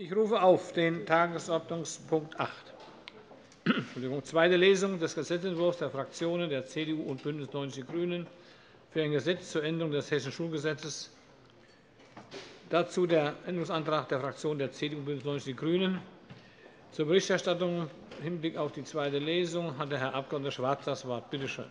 Ich rufe auf den Tagesordnungspunkt 8, zweite Lesung des Gesetzentwurfs der Fraktionen der CDU und BÜNDNIS 90/DIE GRÜNEN für ein Gesetz zur Änderung des Hessischen Schulgesetzes. Dazu der Änderungsantrag der Fraktionen der CDU und BÜNDNIS 90/DIE GRÜNEN. Zur Berichterstattung im Hinblick auf die zweite Lesung hat der Herr Abg. Schwarz das Wort. Bitte schön.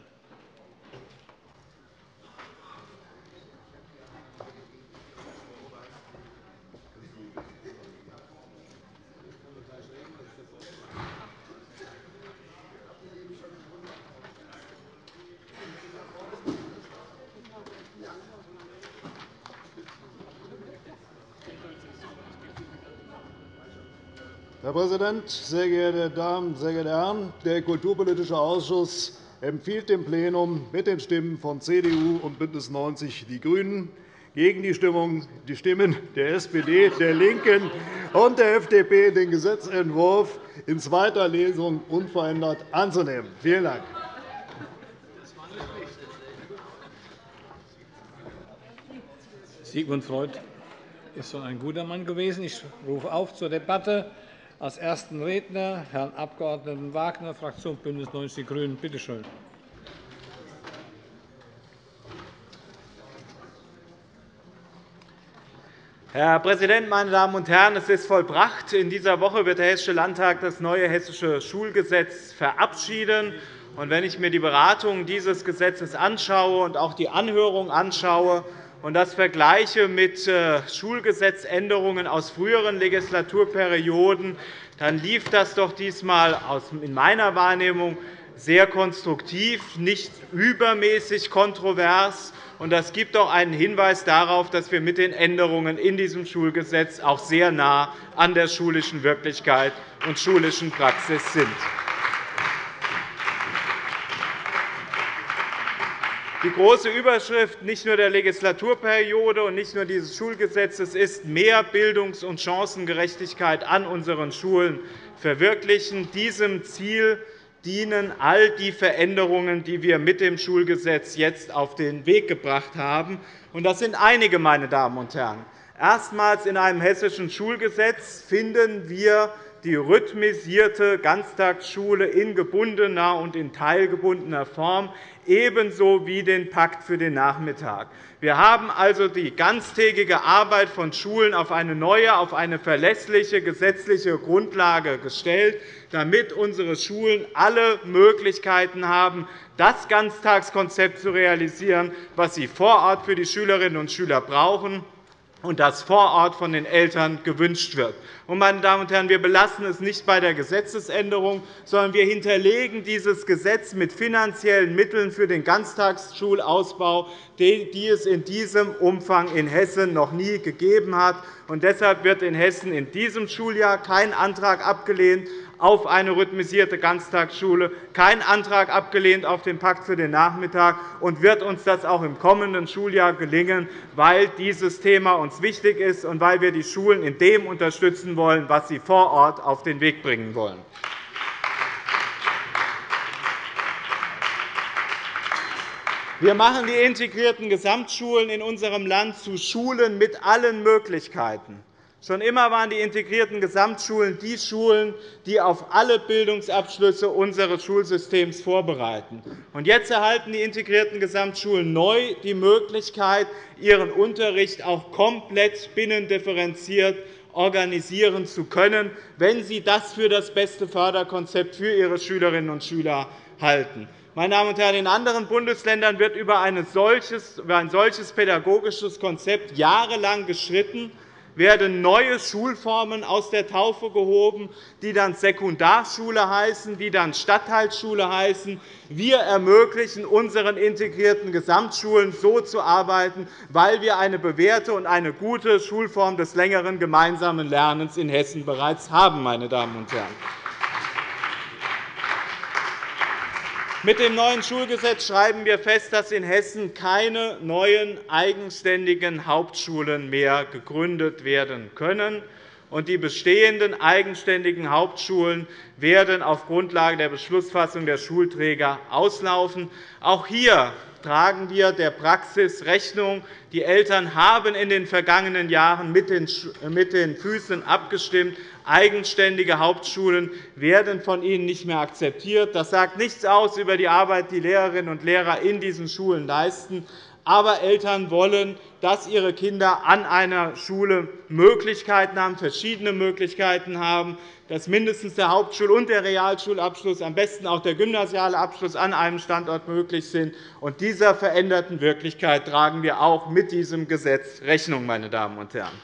Herr Präsident, sehr geehrte Damen, sehr geehrte Herren! Der Kulturpolitische Ausschuss empfiehlt dem Plenum mit den Stimmen von CDU und BÜNDNIS 90/DIE GRÜNEN gegen die Stimmen der SPD, der LINKEN und der FDP den Gesetzentwurf in zweiter Lesung unverändert anzunehmen. – Vielen Dank. Siegmund Freud ist schon ein guter Mann gewesen. Ich rufe auf zur Debatte. Als ersten Redner Herrn Abg. Wagner, Fraktion BÜNDNIS 90/DIE GRÜNEN. Bitte schön. Herr Präsident, meine Damen und Herren! Es ist vollbracht. In dieser Woche wird der Hessische Landtag das neue Hessische Schulgesetz verabschieden. Wenn ich mir die Beratung dieses Gesetzes anschaue und auch die Anhörung anschaue, und das vergleiche mit Schulgesetzänderungen aus früheren Legislaturperioden, dann lief das doch diesmal in meiner Wahrnehmung sehr konstruktiv, nicht übermäßig kontrovers. Das gibt auch einen Hinweis darauf, dass wir mit den Änderungen in diesem Schulgesetz auch sehr nah an der schulischen Wirklichkeit und schulischen Praxis sind. Die große Überschrift nicht nur der Legislaturperiode und nicht nur dieses Schulgesetzes ist mehr Bildungs- und Chancengerechtigkeit an unseren Schulen verwirklichen. Diesem Ziel dienen all die Veränderungen, die wir mit dem Schulgesetz jetzt auf den Weg gebracht haben. Das sind einige, meine Damen und Herren. Erstmals in einem hessischen Schulgesetz finden wir die rhythmisierte Ganztagsschule in gebundener und in teilgebundener Form, ebenso wie den Pakt für den Nachmittag. Wir haben also die ganztägige Arbeit von Schulen auf eine neue, auf eine verlässliche gesetzliche Grundlage gestellt, damit unsere Schulen alle Möglichkeiten haben, das Ganztagskonzept zu realisieren, was sie vor Ort für die Schülerinnen und Schüler brauchen und das vor Ort von den Eltern gewünscht wird. Meine Damen und Herren, wir belassen es nicht bei der Gesetzesänderung, sondern wir hinterlegen dieses Gesetz mit finanziellen Mitteln für den Ganztagsschulausbau, die es in diesem Umfang in Hessen noch nie gegeben hat. Deshalb wird in Hessen in diesem Schuljahr kein Antrag abgelehnt auf eine rhythmisierte Ganztagsschule, kein Antrag abgelehnt auf den Pakt für den Nachmittag, und wird uns das auch im kommenden Schuljahr gelingen, weil dieses Thema uns wichtig ist und weil wir die Schulen in dem unterstützen wollen, was sie vor Ort auf den Weg bringen wollen. Wir machen die integrierten Gesamtschulen in unserem Land zu Schulen mit allen Möglichkeiten. Schon immer waren die integrierten Gesamtschulen die Schulen, die auf alle Bildungsabschlüsse unseres Schulsystems vorbereiten. Jetzt erhalten die integrierten Gesamtschulen neu die Möglichkeit, ihren Unterricht auch komplett binnendifferenziert organisieren zu können, wenn sie das für das beste Förderkonzept für ihre Schülerinnen und Schüler halten. Meine Damen und Herren, in anderen Bundesländern wird über ein solches pädagogisches Konzept jahrelang gestritten, werden neue Schulformen aus der Taufe gehoben, die dann Sekundarschule heißen, die dann Stadtteilschule heißen. Wir ermöglichen unseren integrierten Gesamtschulen, so zu arbeiten, weil wir eine bewährte und eine gute Schulform des längeren gemeinsamen Lernens in Hessen bereits haben, meine Damen und Herren. Mit dem neuen Schulgesetz schreiben wir fest, dass in Hessen keine neuen eigenständigen Hauptschulen mehr gegründet werden können. und die bestehenden eigenständigen Hauptschulen werden auf Grundlage der Beschlussfassung der Schulträger auslaufen. Auch hier tragen wir der Praxis Rechnung. Die Eltern haben in den vergangenen Jahren mit den Füßen abgestimmt. Eigenständige Hauptschulen werden von ihnen nicht mehr akzeptiert. Das sagt nichts aus über die Arbeit, die Lehrerinnen und Lehrer in diesen Schulen leisten. Aber Eltern wollen, dass ihre Kinder an einer Schule Möglichkeiten haben, verschiedene Möglichkeiten haben, dass mindestens der Hauptschul- und der Realschulabschluss, am besten auch der gymnasiale Abschluss an einem Standort möglich sind. Und dieser veränderten Wirklichkeit tragen wir auch mit diesem Gesetz Rechnung, meine Damen und Herren.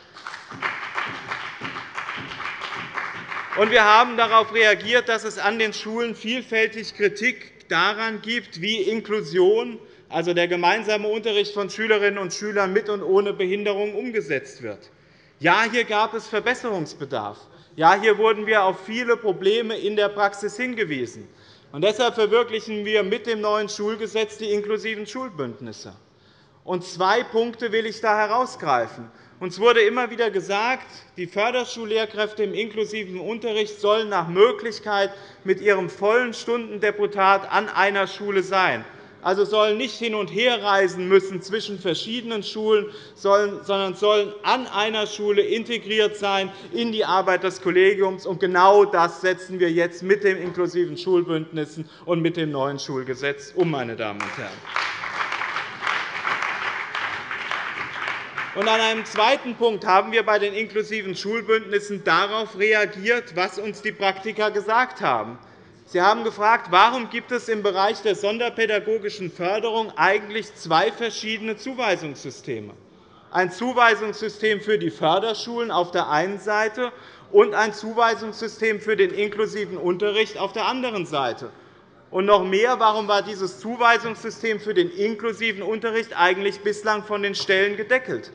Und wir haben darauf reagiert, dass es an den Schulen vielfältig Kritik daran gibt, wie Inklusion, also der gemeinsame Unterricht von Schülerinnen und Schülern mit und ohne Behinderung, umgesetzt wird. Ja, hier gab es Verbesserungsbedarf. Ja, hier wurden wir auf viele Probleme in der Praxis hingewiesen. Und deshalb verwirklichen wir mit dem neuen Schulgesetz die inklusiven Schulbündnisse. Und zwei Punkte will ich da herausgreifen. Uns wurde immer wieder gesagt, die Förderschullehrkräfte im inklusiven Unterricht sollen nach Möglichkeit mit ihrem vollen Stundendeputat an einer Schule sein. Also sollen nicht hin und her reisen müssen zwischen verschiedenen Schulen, sondern sollen an einer Schule integriert sein in die Arbeit des Kollegiums. Und genau das setzen wir jetzt mit den inklusiven Schulbündnissen und mit dem neuen Schulgesetz um, meine Damen und Herren. Und an einem zweiten Punkt haben wir bei den inklusiven Schulbündnissen darauf reagiert, was uns die Praktiker gesagt haben. Sie haben gefragt, warum gibt es im Bereich der sonderpädagogischen Förderung eigentlich zwei verschiedene Zuweisungssysteme. Ein Zuweisungssystem für die Förderschulen auf der einen Seite und ein Zuweisungssystem für den inklusiven Unterricht auf der anderen Seite. Und noch mehr, warum war dieses Zuweisungssystem für den inklusiven Unterricht eigentlich bislang von den Stellen gedeckelt?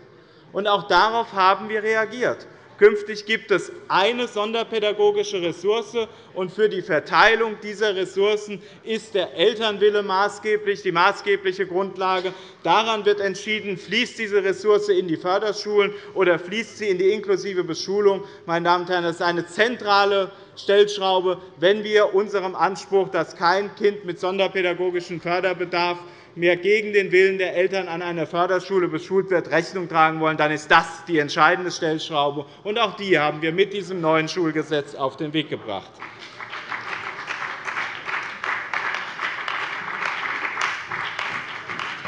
Und auch darauf haben wir reagiert. Künftig gibt es eine sonderpädagogische Ressource, und für die Verteilung dieser Ressourcen ist der Elternwille maßgeblich, die maßgebliche Grundlage. Daran wird entschieden, fließt diese Ressource in die Förderschulen oder fließt sie in die inklusive Beschulung. Meine Damen und Herren, das ist eine zentrale Stellschraube, wenn wir unserem Anspruch, dass kein Kind mit sonderpädagogischem Förderbedarf mehr gegen den Willen der Eltern an einer Förderschule beschult wird, Rechnung tragen wollen, dann ist das die entscheidende Stellschraube. Und auch die haben wir mit diesem neuen Schulgesetz auf den Weg gebracht.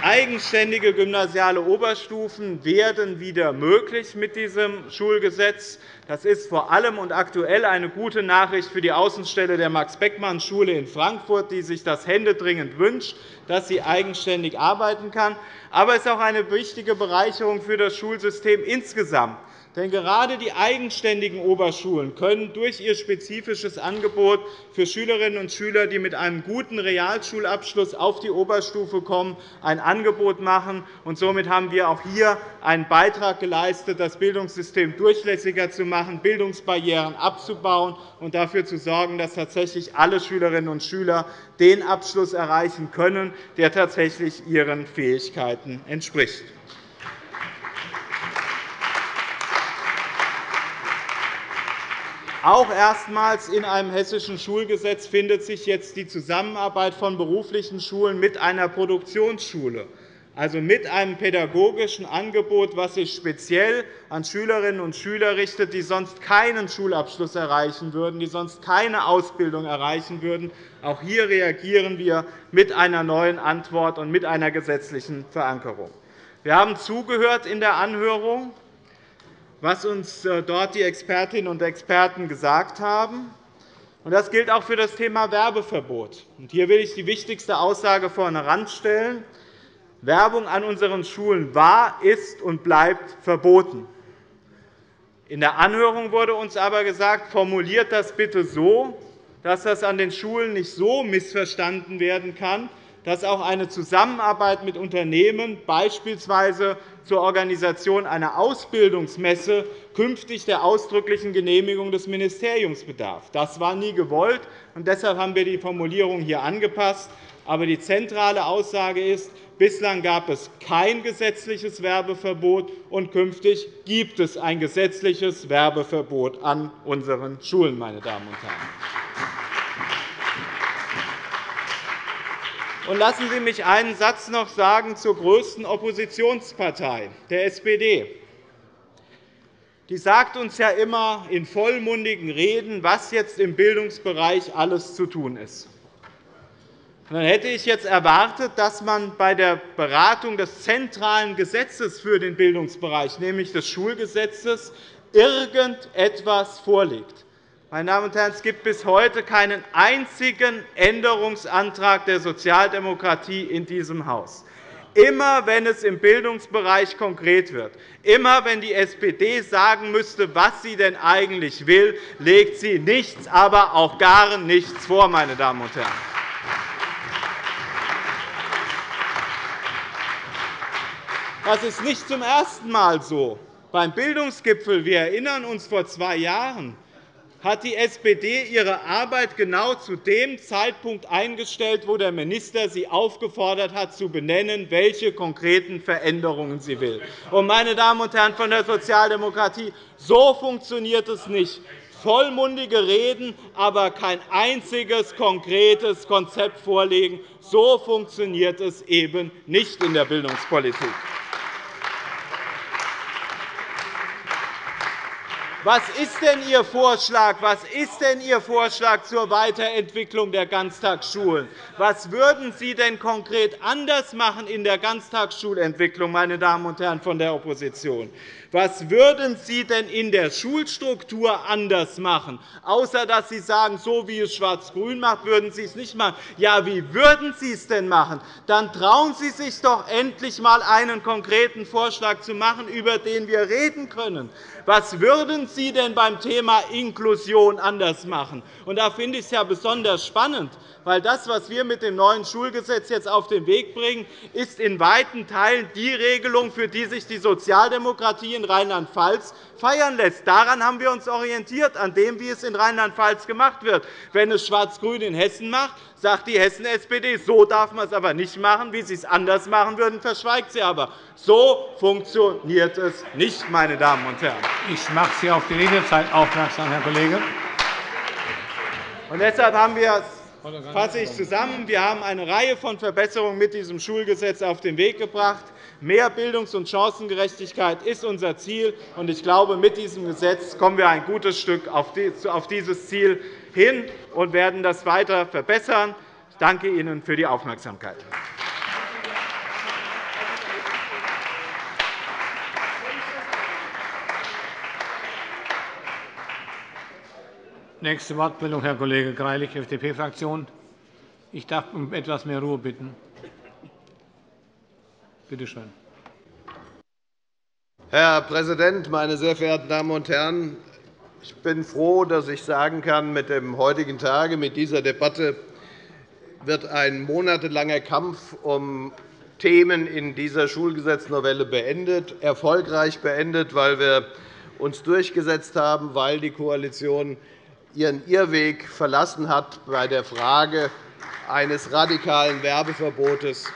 Eigenständige gymnasiale Oberstufen werden wieder möglich mit diesem Schulgesetz. Das ist vor allem und aktuell eine gute Nachricht für die Außenstelle der Max-Beckmann-Schule in Frankfurt, die sich das händedringend wünscht, dass sie eigenständig arbeiten kann. Aber es ist auch eine wichtige Bereicherung für das Schulsystem insgesamt. Denn gerade die eigenständigen Oberschulen können durch ihr spezifisches Angebot für Schülerinnen und Schüler, die mit einem guten Realschulabschluss auf die Oberstufe kommen, ein Angebot machen. Und somit haben wir auch hier einen Beitrag geleistet, das Bildungssystem durchlässiger zu machen, Bildungsbarrieren abzubauen und dafür zu sorgen, dass tatsächlich alle Schülerinnen und Schüler den Abschluss erreichen können, der tatsächlich ihren Fähigkeiten entspricht. Auch erstmals in einem hessischen Schulgesetz findet sich jetzt die Zusammenarbeit von beruflichen Schulen mit einer Produktionsschule, also mit einem pädagogischen Angebot, das sich speziell an Schülerinnen und Schüler richtet, die sonst keinen Schulabschluss erreichen würden, die sonst keine Ausbildung erreichen würden. Auch hier reagieren wir mit einer neuen Antwort und mit einer gesetzlichen Verankerung. Wir haben zugehört in der Anhörung, was uns dort die Expertinnen und Experten gesagt haben. Das gilt auch für das Thema Werbeverbot. Hier will ich die wichtigste Aussage vorne heranstellen. Werbung an unseren Schulen war, ist und bleibt verboten. In der Anhörung wurde uns aber gesagt, formuliert das bitte so, dass das an den Schulen nicht so missverstanden werden kann, dass auch eine Zusammenarbeit mit Unternehmen, beispielsweise zur Organisation einer Ausbildungsmesse, künftig der ausdrücklichen Genehmigung des Ministeriums bedarf. Das war nie gewollt, und deshalb haben wir die Formulierung hier angepasst. Aber die zentrale Aussage ist, Bislang gab es kein gesetzliches Werbeverbot, und künftig gibt es ein gesetzliches Werbeverbot an unseren Schulen, meine Damen und Herren. Und lassen Sie mich einen Satz noch sagen zur größten Oppositionspartei, der SPD. Die sagt uns ja immer in vollmundigen Reden, was jetzt im Bildungsbereich alles zu tun ist. Dann hätte ich jetzt erwartet, dass man bei der Beratung des zentralen Gesetzes für den Bildungsbereich, nämlich des Schulgesetzes, irgendetwas vorlegt. Meine Damen und Herren, es gibt bis heute keinen einzigen Änderungsantrag der Sozialdemokratie in diesem Haus. Immer wenn es im Bildungsbereich konkret wird, immer wenn die SPD sagen müsste, was sie denn eigentlich will, legt sie nichts, aber auch gar nichts vor, meine Damen und Herren. Das ist nicht zum ersten Mal so. Beim Bildungsgipfel, wir erinnern uns, vor 2 Jahren, hat die SPD ihre Arbeit genau zu dem Zeitpunkt eingestellt, wo der Minister sie aufgefordert hat, zu benennen, welche konkreten Veränderungen sie will. Und, meine Damen und Herren von der Sozialdemokratie, so funktioniert es nicht. Vollmundige Reden, aber kein einziges konkretes Konzept vorlegen. So funktioniert es eben nicht in der Bildungspolitik. Was ist denn Ihr Vorschlag? Was ist denn Ihr Vorschlag zur Weiterentwicklung der Ganztagsschulen? Was würden Sie denn konkret anders machen in der Ganztagsschulentwicklung, meine Damen und Herren von der Opposition? Was würden Sie denn in der Schulstruktur anders machen? Außer dass Sie sagen, so wie es Schwarz-Grün macht, würden Sie es nicht machen. Ja, wie würden Sie es denn machen? Dann trauen Sie sich doch endlich einmal, einen konkreten Vorschlag zu machen, über den wir reden können. Was würden Sie denn beim Thema Inklusion anders machen? Und da finde ich es ja besonders spannend, weil das, was wir mit dem neuen Schulgesetz jetzt auf den Weg bringen, ist in weiten Teilen die Regelung, für die sich die Sozialdemokratie in Rheinland-Pfalz feiern lässt. Daran haben wir uns orientiert, an dem, wie es in Rheinland-Pfalz gemacht wird. Wenn es Schwarz-Grün in Hessen macht, sagt die Hessen-SPD, so darf man es aber nicht machen. Wie Sie es anders machen würden, verschweigt sie aber. So funktioniert es nicht, meine Damen und Herren. Ich mache Sie auf die Redezeit aufmerksam, Herr Kollege. Und deshalb haben wir, fasse ich zusammen, wir haben eine Reihe von Verbesserungen mit diesem Schulgesetz auf den Weg gebracht. Mehr Bildungs- und Chancengerechtigkeit ist unser Ziel. Und ich glaube, mit diesem Gesetz kommen wir ein gutes Stück auf dieses Ziel hin und werden das weiter verbessern. Ich danke Ihnen für die Aufmerksamkeit. Nächste Wortmeldung, Herr Kollege Greilich, FDP-Fraktion. Ich darf um etwas mehr Ruhe bitten. Bitte schön. Herr Präsident, meine sehr verehrten Damen und Herren! Ich bin froh, dass ich sagen kann, mit dem heutigen Tage, mit dieser Debatte, wird ein monatelanger Kampf um Themen in dieser Schulgesetznovelle beendet, erfolgreich beendet, weil wir uns durchgesetzt haben, weil die Koalition ihren Irrweg verlassen hat bei der Frage eines radikalen Werbeverbotes,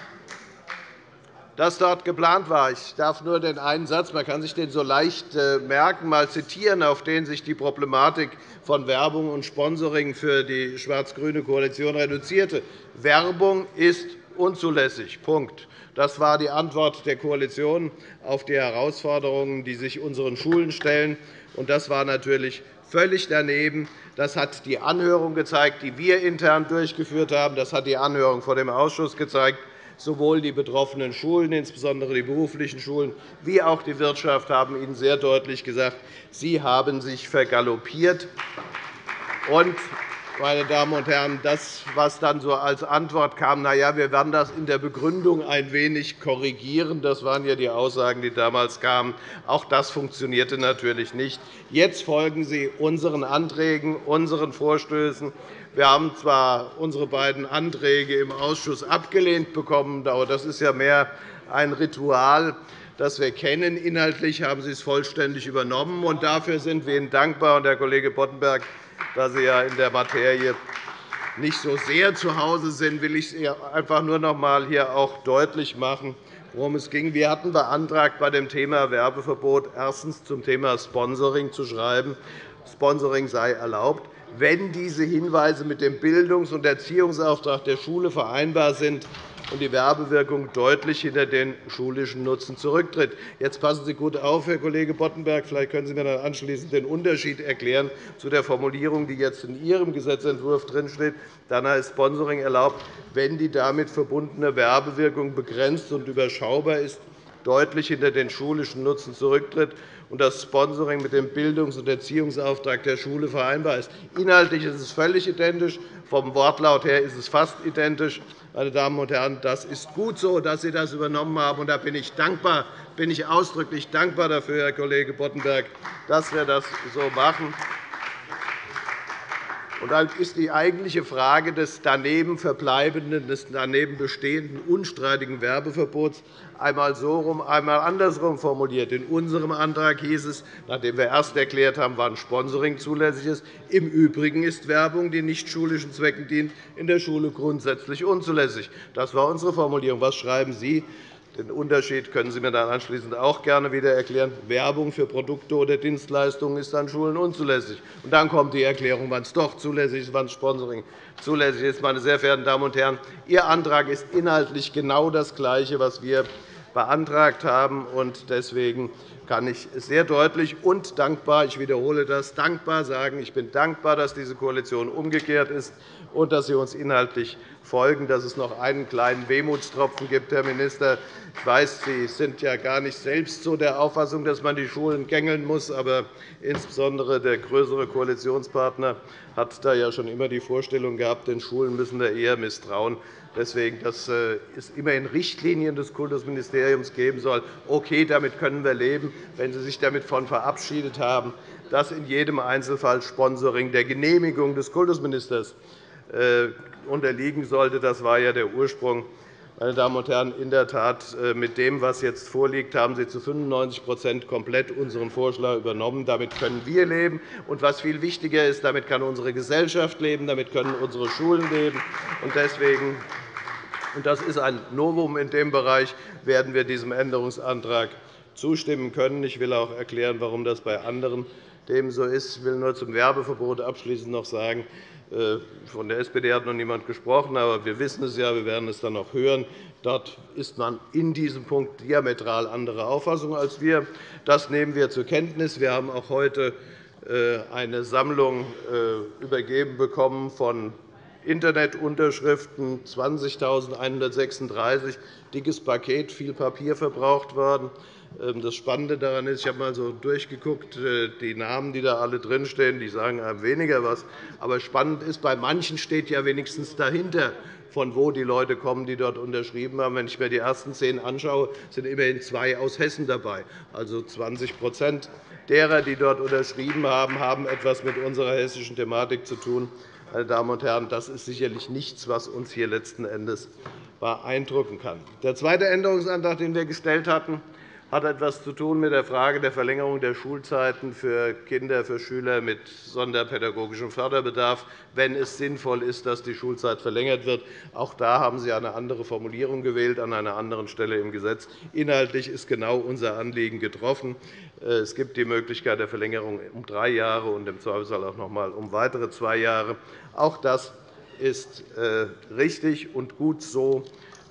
das dort geplant war. Ich darf nur den einen Satz, man kann sich den so leicht merken, mal zitieren, auf den sich die Problematik von Werbung und Sponsoring für die schwarz-grüne Koalition reduzierte. Werbung ist unzulässig. Punkt. Das war die Antwort der Koalition auf die Herausforderungen, die sich unseren Schulen stellen. Das war natürlich völlig daneben. Das hat die Anhörung gezeigt, die wir intern durchgeführt haben. Das hat die Anhörung vor dem Ausschuss gezeigt. Sowohl die betroffenen Schulen, insbesondere die beruflichen Schulen, wie auch die Wirtschaft haben Ihnen sehr deutlich gesagt, Sie haben sich vergaloppiert. Und, meine Damen und Herren, das, was dann so als Antwort kam, na ja, wir werden das in der Begründung ein wenig korrigieren, das waren ja die Aussagen, die damals kamen, auch das funktionierte natürlich nicht. Jetzt folgen Sie unseren Anträgen, unseren Vorstößen. Wir haben zwar unsere beiden Anträge im Ausschuss abgelehnt bekommen, aber das ist ja mehr ein Ritual, das wir kennen. Inhaltlich haben Sie es vollständig übernommen, und dafür sind wir Ihnen dankbar. Und, Herr Kollege Boddenberg, da Sie ja in der Materie nicht so sehr zu Hause sind, will ich einfach nur noch einmal hier auch deutlich machen, worum es ging. Wir hatten beantragt, bei dem Thema Werbeverbot erstens zum Thema Sponsoring zu schreiben, Sponsoring sei erlaubt, wenn diese Hinweise mit dem Bildungs- und Erziehungsauftrag der Schule vereinbar sind und die Werbewirkung deutlich hinter den schulischen Nutzen zurücktritt. Jetzt passen Sie gut auf, Herr Kollege Boddenberg. Vielleicht können Sie mir dann anschließend den Unterschied erklären zu der Formulierung, die jetzt in Ihrem Gesetzentwurf drinsteht. Danach ist Sponsoring erlaubt, wenn die damit verbundene Werbewirkung begrenzt und überschaubar ist, deutlich hinter den schulischen Nutzen zurücktritt und das Sponsoring mit dem Bildungs- und Erziehungsauftrag der Schule vereinbar ist. Inhaltlich ist es völlig identisch. Vom Wortlaut her ist es fast identisch. Meine Damen und Herren, das ist gut so, dass Sie das übernommen haben. Da bin ich dankbar, bin ich ausdrücklich dankbar dafür, Herr Kollege Boddenberg, dass wir das so machen. Und dann ist die eigentliche Frage des daneben verbleibenden, des daneben bestehenden unstreitigen Werbeverbots einmal so rum, einmal andersrum formuliert. In unserem Antrag hieß es, nachdem wir erst erklärt haben, wann Sponsoring zulässig ist, im Übrigen ist Werbung, die nicht schulischen Zwecken dient, in der Schule grundsätzlich unzulässig. Das war unsere Formulierung. Was schreiben Sie? Den Unterschied können Sie mir dann anschließend auch gerne wieder erklären. Werbung für Produkte oder Dienstleistungen ist an Schulen unzulässig. Und dann kommt die Erklärung, wann es doch zulässig ist, wann Sponsoring zulässig ist. Meine sehr verehrten Damen und Herren, Ihr Antrag ist inhaltlich genau das Gleiche, was wir beantragt haben. Deswegen kann ich sehr deutlich und dankbar, ich wiederhole das, dankbar sagen, ich bin dankbar, dass diese Koalition umgekehrt ist und dass Sie uns inhaltlich folgen, dass es noch einen kleinen Wehmutstropfen gibt, Herr Minister. Ich weiß, Sie sind ja gar nicht selbst so der Auffassung, dass man die Schulen gängeln muss, aber insbesondere der größere Koalitionspartner hat da ja schon immer die Vorstellung gehabt, den Schulen müssen wir eher misstrauen. Deswegen, dass es immerhin Richtlinien des Kultusministeriums geben soll. Okay, damit können wir leben, wenn Sie sich damit von verabschiedet haben, dass in jedem Einzelfall Sponsoring der Genehmigung des Kultusministers unterliegen sollte. Das war ja der Ursprung. Meine Damen und Herren, in der Tat, mit dem, was jetzt vorliegt, haben Sie zu 95 % komplett unseren Vorschlag übernommen. Damit können wir leben. Und was viel wichtiger ist, damit kann unsere Gesellschaft leben, damit können unsere Schulen leben. Und deswegen, und das ist ein Novum in dem Bereich, werden wir diesem Änderungsantrag zustimmen können. Ich will auch erklären, warum das bei anderen dem so ist. Ich will nur zum Werbeverbot abschließend noch sagen, von der SPD hat noch niemand gesprochen, aber wir wissen es ja, wir werden es dann noch hören. Dort ist man in diesem Punkt diametral anderer Auffassung als wir. Das nehmen wir zur Kenntnis. Wir haben auch heute eine Sammlung übergeben bekommen von Internetunterschriften, 20.136, dickes Paket, viel Papier verbraucht worden. Das Spannende daran ist, ich habe einmal so durchgeguckt, die Namen, die da alle drinstehen, die sagen einem weniger was. Aber spannend ist, bei manchen steht ja wenigstens dahinter, von wo die Leute kommen, die dort unterschrieben haben. Wenn ich mir die ersten 10 anschaue, sind immerhin 2 aus Hessen dabei. Also 20 % derer, die dort unterschrieben haben, haben etwas mit unserer hessischen Thematik zu tun. Meine Damen und Herren, das ist sicherlich nichts, was uns hier letzten Endes beeindrucken kann. Der zweite Änderungsantrag, den wir gestellt hatten, hat etwas zu tun mit der Frage der Verlängerung der Schulzeiten für Kinder, für Schüler mit sonderpädagogischem Förderbedarf, wenn es sinnvoll ist, dass die Schulzeit verlängert wird. Auch da haben Sie eine andere Formulierung gewählt, an einer anderen Stelle im Gesetz. Inhaltlich ist genau unser Anliegen getroffen. Es gibt die Möglichkeit der Verlängerung um 3 Jahre und im Zweifelsfall auch noch einmal um weitere 2 Jahre. Auch das ist richtig und gut so,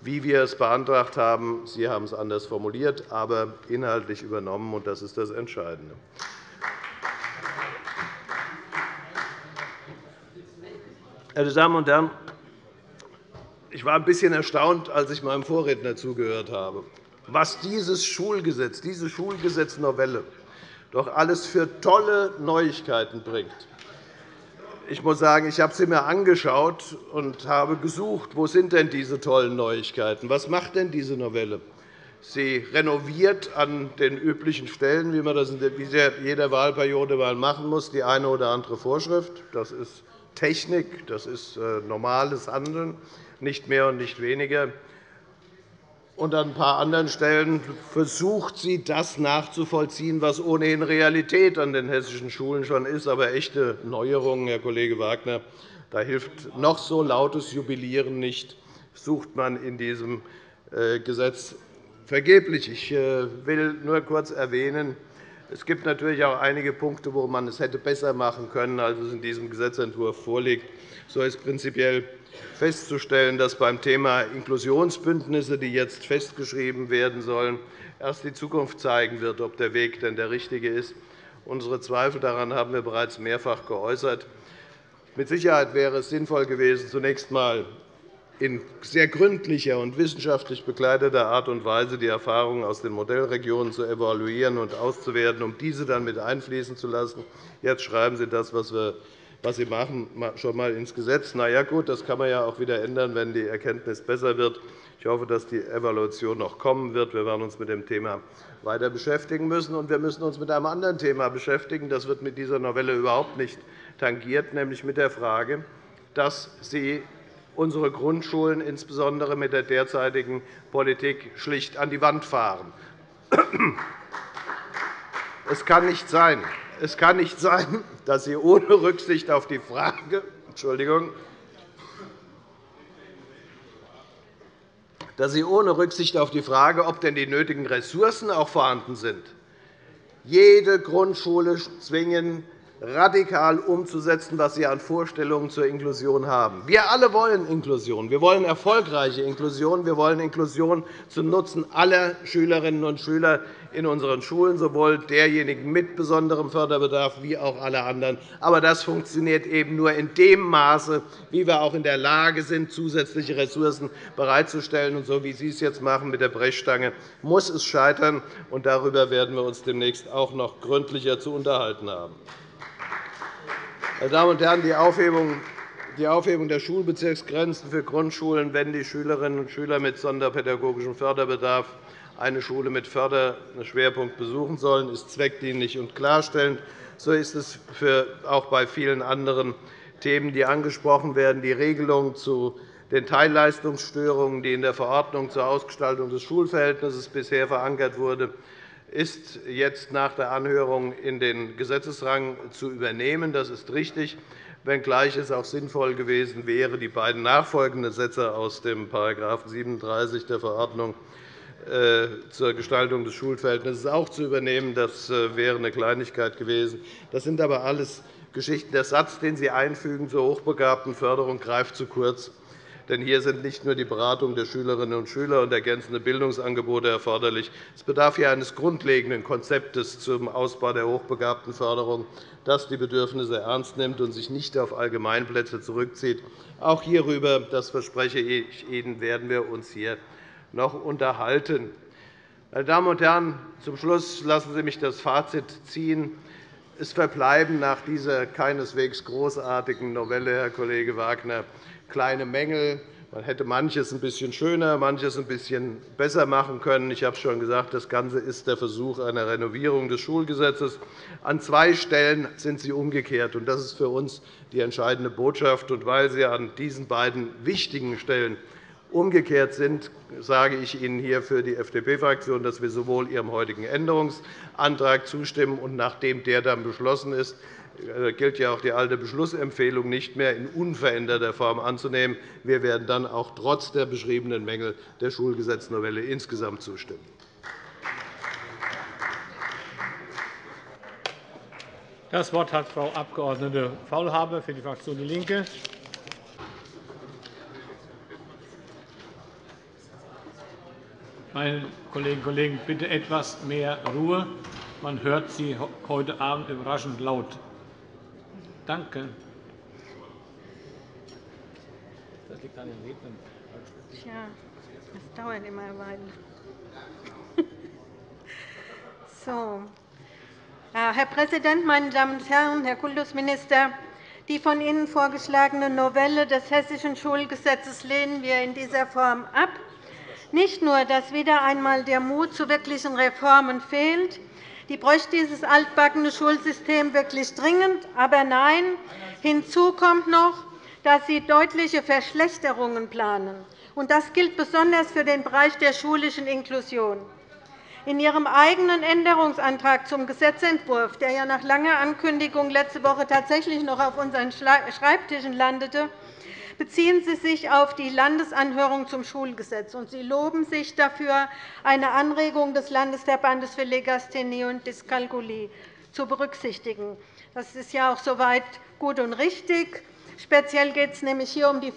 wie wir es beantragt haben. Sie haben es anders formuliert, aber inhaltlich übernommen, und das ist das Entscheidende. Meine Damen und Herren, ich war ein bisschen erstaunt, als ich meinem Vorredner zugehört habe, was dieses Schulgesetz, diese Schulgesetznovelle doch alles für tolle Neuigkeiten bringt. Ich muss sagen, ich habe sie mir angeschaut und habe gesucht, wo sind denn diese tollen Neuigkeiten? Was macht denn diese Novelle? Sie renoviert an den üblichen Stellen, wie man das in jeder Wahlperiode mal machen muss, die eine oder andere Vorschrift. Das ist Technik, das ist normales Handeln, nicht mehr und nicht weniger. und an ein paar anderen Stellen versucht sie, das nachzuvollziehen, was ohnehin Realität an den hessischen Schulen schon ist. Aber echte Neuerungen, Herr Kollege Wagner, da hilft noch so lautes Jubilieren nicht, sucht man in diesem Gesetz vergeblich. Ich will nur kurz erwähnen, es gibt natürlich auch einige Punkte, wo man es hätte besser machen können, als es in diesem Gesetzentwurf vorliegt. So ist prinzipiell festzustellen, dass beim Thema Inklusionsbündnisse, die jetzt festgeschrieben werden sollen, erst die Zukunft zeigen wird, ob der Weg denn der richtige ist. Unsere Zweifel daran haben wir bereits mehrfach geäußert. Mit Sicherheit wäre es sinnvoll gewesen, zunächst einmal in sehr gründlicher und wissenschaftlich begleiteter Art und Weise die Erfahrungen aus den Modellregionen zu evaluieren und auszuwerten, um diese dann mit einfließen zu lassen. Jetzt schreiben Sie das, was Sie machen, schon einmal ins Gesetz. Na ja, gut, das kann man ja auch wieder ändern, wenn die Erkenntnis besser wird. Ich hoffe, dass die Evaluation noch kommen wird. Wir werden uns mit dem Thema weiter beschäftigen müssen, und wir müssen uns mit einem anderen Thema beschäftigen. Das wird mit dieser Novelle überhaupt nicht tangiert, nämlich mit der Frage, dass Sie unsere Grundschulen insbesondere mit der derzeitigen Politik schlicht an die Wand fahren. Es kann nicht sein, dass Sie ohne Rücksicht auf die Frage, ob denn die nötigen Ressourcen auch vorhanden sind, jede Grundschule zwingen, radikal umzusetzen, was Sie an Vorstellungen zur Inklusion haben. Wir alle wollen Inklusion. Wir wollen erfolgreiche Inklusion. Wir wollen Inklusion zum Nutzen aller Schülerinnen und Schüler in unseren Schulen, sowohl derjenigen mit besonderem Förderbedarf wie auch aller anderen. Aber das funktioniert eben nur in dem Maße, wie wir auch in der Lage sind, zusätzliche Ressourcen bereitzustellen. Und so wie Sie es jetzt machen mit der Brechstange, muss es scheitern. Und darüber werden wir uns demnächst auch noch gründlicher zu unterhalten haben. Meine Damen und Herren, die Aufhebung der Schulbezirksgrenzen für Grundschulen, wenn die Schülerinnen und Schüler mit sonderpädagogischem Förderbedarf eine Schule mit Förderschwerpunkt besuchen sollen, ist zweckdienlich und klarstellend. So ist es auch bei vielen anderen Themen, die angesprochen werden. Die Regelung zu den Teilleistungsstörungen, die in der Verordnung zur Ausgestaltung des Schulverhältnisses bisher verankert wurde, ist jetzt nach der Anhörung in den Gesetzesrang zu übernehmen. Das ist richtig, wenngleich es auch sinnvoll gewesen wäre, die beiden nachfolgenden Sätze aus dem § 37 der Verordnung zur Gestaltung des Schulverhältnisses auch zu übernehmen. Das wäre eine Kleinigkeit gewesen. Das sind aber alles Geschichten. Der Satz, den Sie einfügen zur hochbegabten Förderung, greift zu kurz. Denn hier sind nicht nur die Beratung der Schülerinnen und Schüler und ergänzende Bildungsangebote erforderlich. Es bedarf hier eines grundlegenden Konzeptes zum Ausbau der hochbegabten Förderung, das die Bedürfnisse ernst nimmt und sich nicht auf Allgemeinplätze zurückzieht. Auch hierüber, das verspreche ich Ihnen, werden wir uns hier noch unterhalten. Meine Damen und Herren, zum Schluss lassen Sie mich das Fazit ziehen. Es verbleiben nach dieser keineswegs großartigen Novelle, Herr Kollege Wagner, kleine Mängel. Man hätte manches ein bisschen schöner, manches ein bisschen besser machen können. Ich habe es schon gesagt, das Ganze ist der Versuch einer Renovierung des Schulgesetzes. An zwei Stellen sind sie umgekehrt, und das ist für uns die entscheidende Botschaft. Und weil sie an diesen beiden wichtigen Stellen umgekehrt sind, sage ich Ihnen hier für die FDP-Fraktion, dass wir sowohl Ihrem heutigen Änderungsantrag zustimmen und, nachdem der dann beschlossen ist, gilt ja auch die alte Beschlussempfehlung nicht mehr in unveränderter Form anzunehmen. Wir werden dann auch trotz der beschriebenen Mängel der Schulgesetznovelle insgesamt zustimmen. Das Wort hat Frau Abg. Faulhaber für die Fraktion DIE LINKE. Meine Kolleginnen und Kollegen, bitte etwas mehr Ruhe. Man hört Sie heute Abend überraschend laut. Danke. Das liegt an den Rednern. Tja, das dauert immer eine Weile. So. Herr Präsident, meine Damen und Herren, Herr Kultusminister! Die von Ihnen vorgeschlagene Novelle des Hessischen Schulgesetzes lehnen wir in dieser Form ab. Nicht nur, dass wieder einmal der Mut zu wirklichen Reformen fehlt, die bräuchte dieses altbackene Schulsystem wirklich dringend. Aber nein, hinzu kommt noch, dass Sie deutliche Verschlechterungen planen. Und das gilt besonders für den Bereich der schulischen Inklusion. In Ihrem eigenen Änderungsantrag zum Gesetzentwurf, der ja nach langer Ankündigung letzte Woche tatsächlich noch auf unseren Schreibtischen landete, beziehen Sie sich auf die Landesanhörung zum Schulgesetz. Und Sie loben sich dafür, eine Anregung des Landesverbandes für Legasthenie und Dyskalkulie zu berücksichtigen. Das ist ja auch soweit gut und richtig. Speziell geht es nämlich hier um den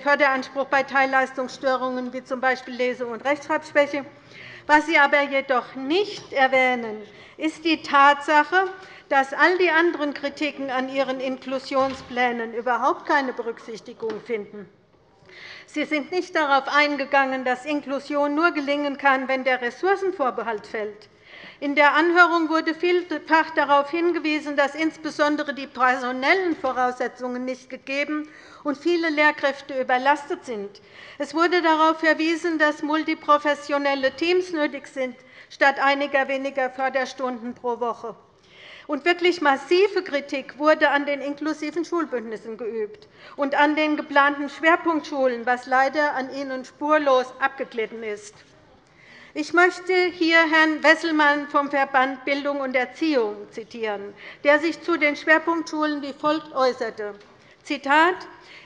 Förderanspruch bei Teilleistungsstörungen wie z. B. Lese- und Rechtschreibschwäche. Was Sie aber jedoch nicht erwähnen, ist die Tatsache, dass all die anderen Kritiken an Ihren Inklusionsplänen überhaupt keine Berücksichtigung finden. Sie sind nicht darauf eingegangen, dass Inklusion nur gelingen kann, wenn der Ressourcenvorbehalt fällt. In der Anhörung wurde vielfach darauf hingewiesen, dass insbesondere die personellen Voraussetzungen nicht gegeben und viele Lehrkräfte überlastet sind. Es wurde darauf verwiesen, dass multiprofessionelle Teams nötig sind, statt einiger weniger Förderstunden pro Woche. Und wirklich massive Kritik wurde an den inklusiven Schulbündnissen geübt und an den geplanten Schwerpunktschulen, was leider an ihnen spurlos abgeglitten ist. Ich möchte hier Herrn Wesselmann vom Verband Bildung und Erziehung zitieren, der sich zu den Schwerpunktschulen wie folgt äußerte. Zitat: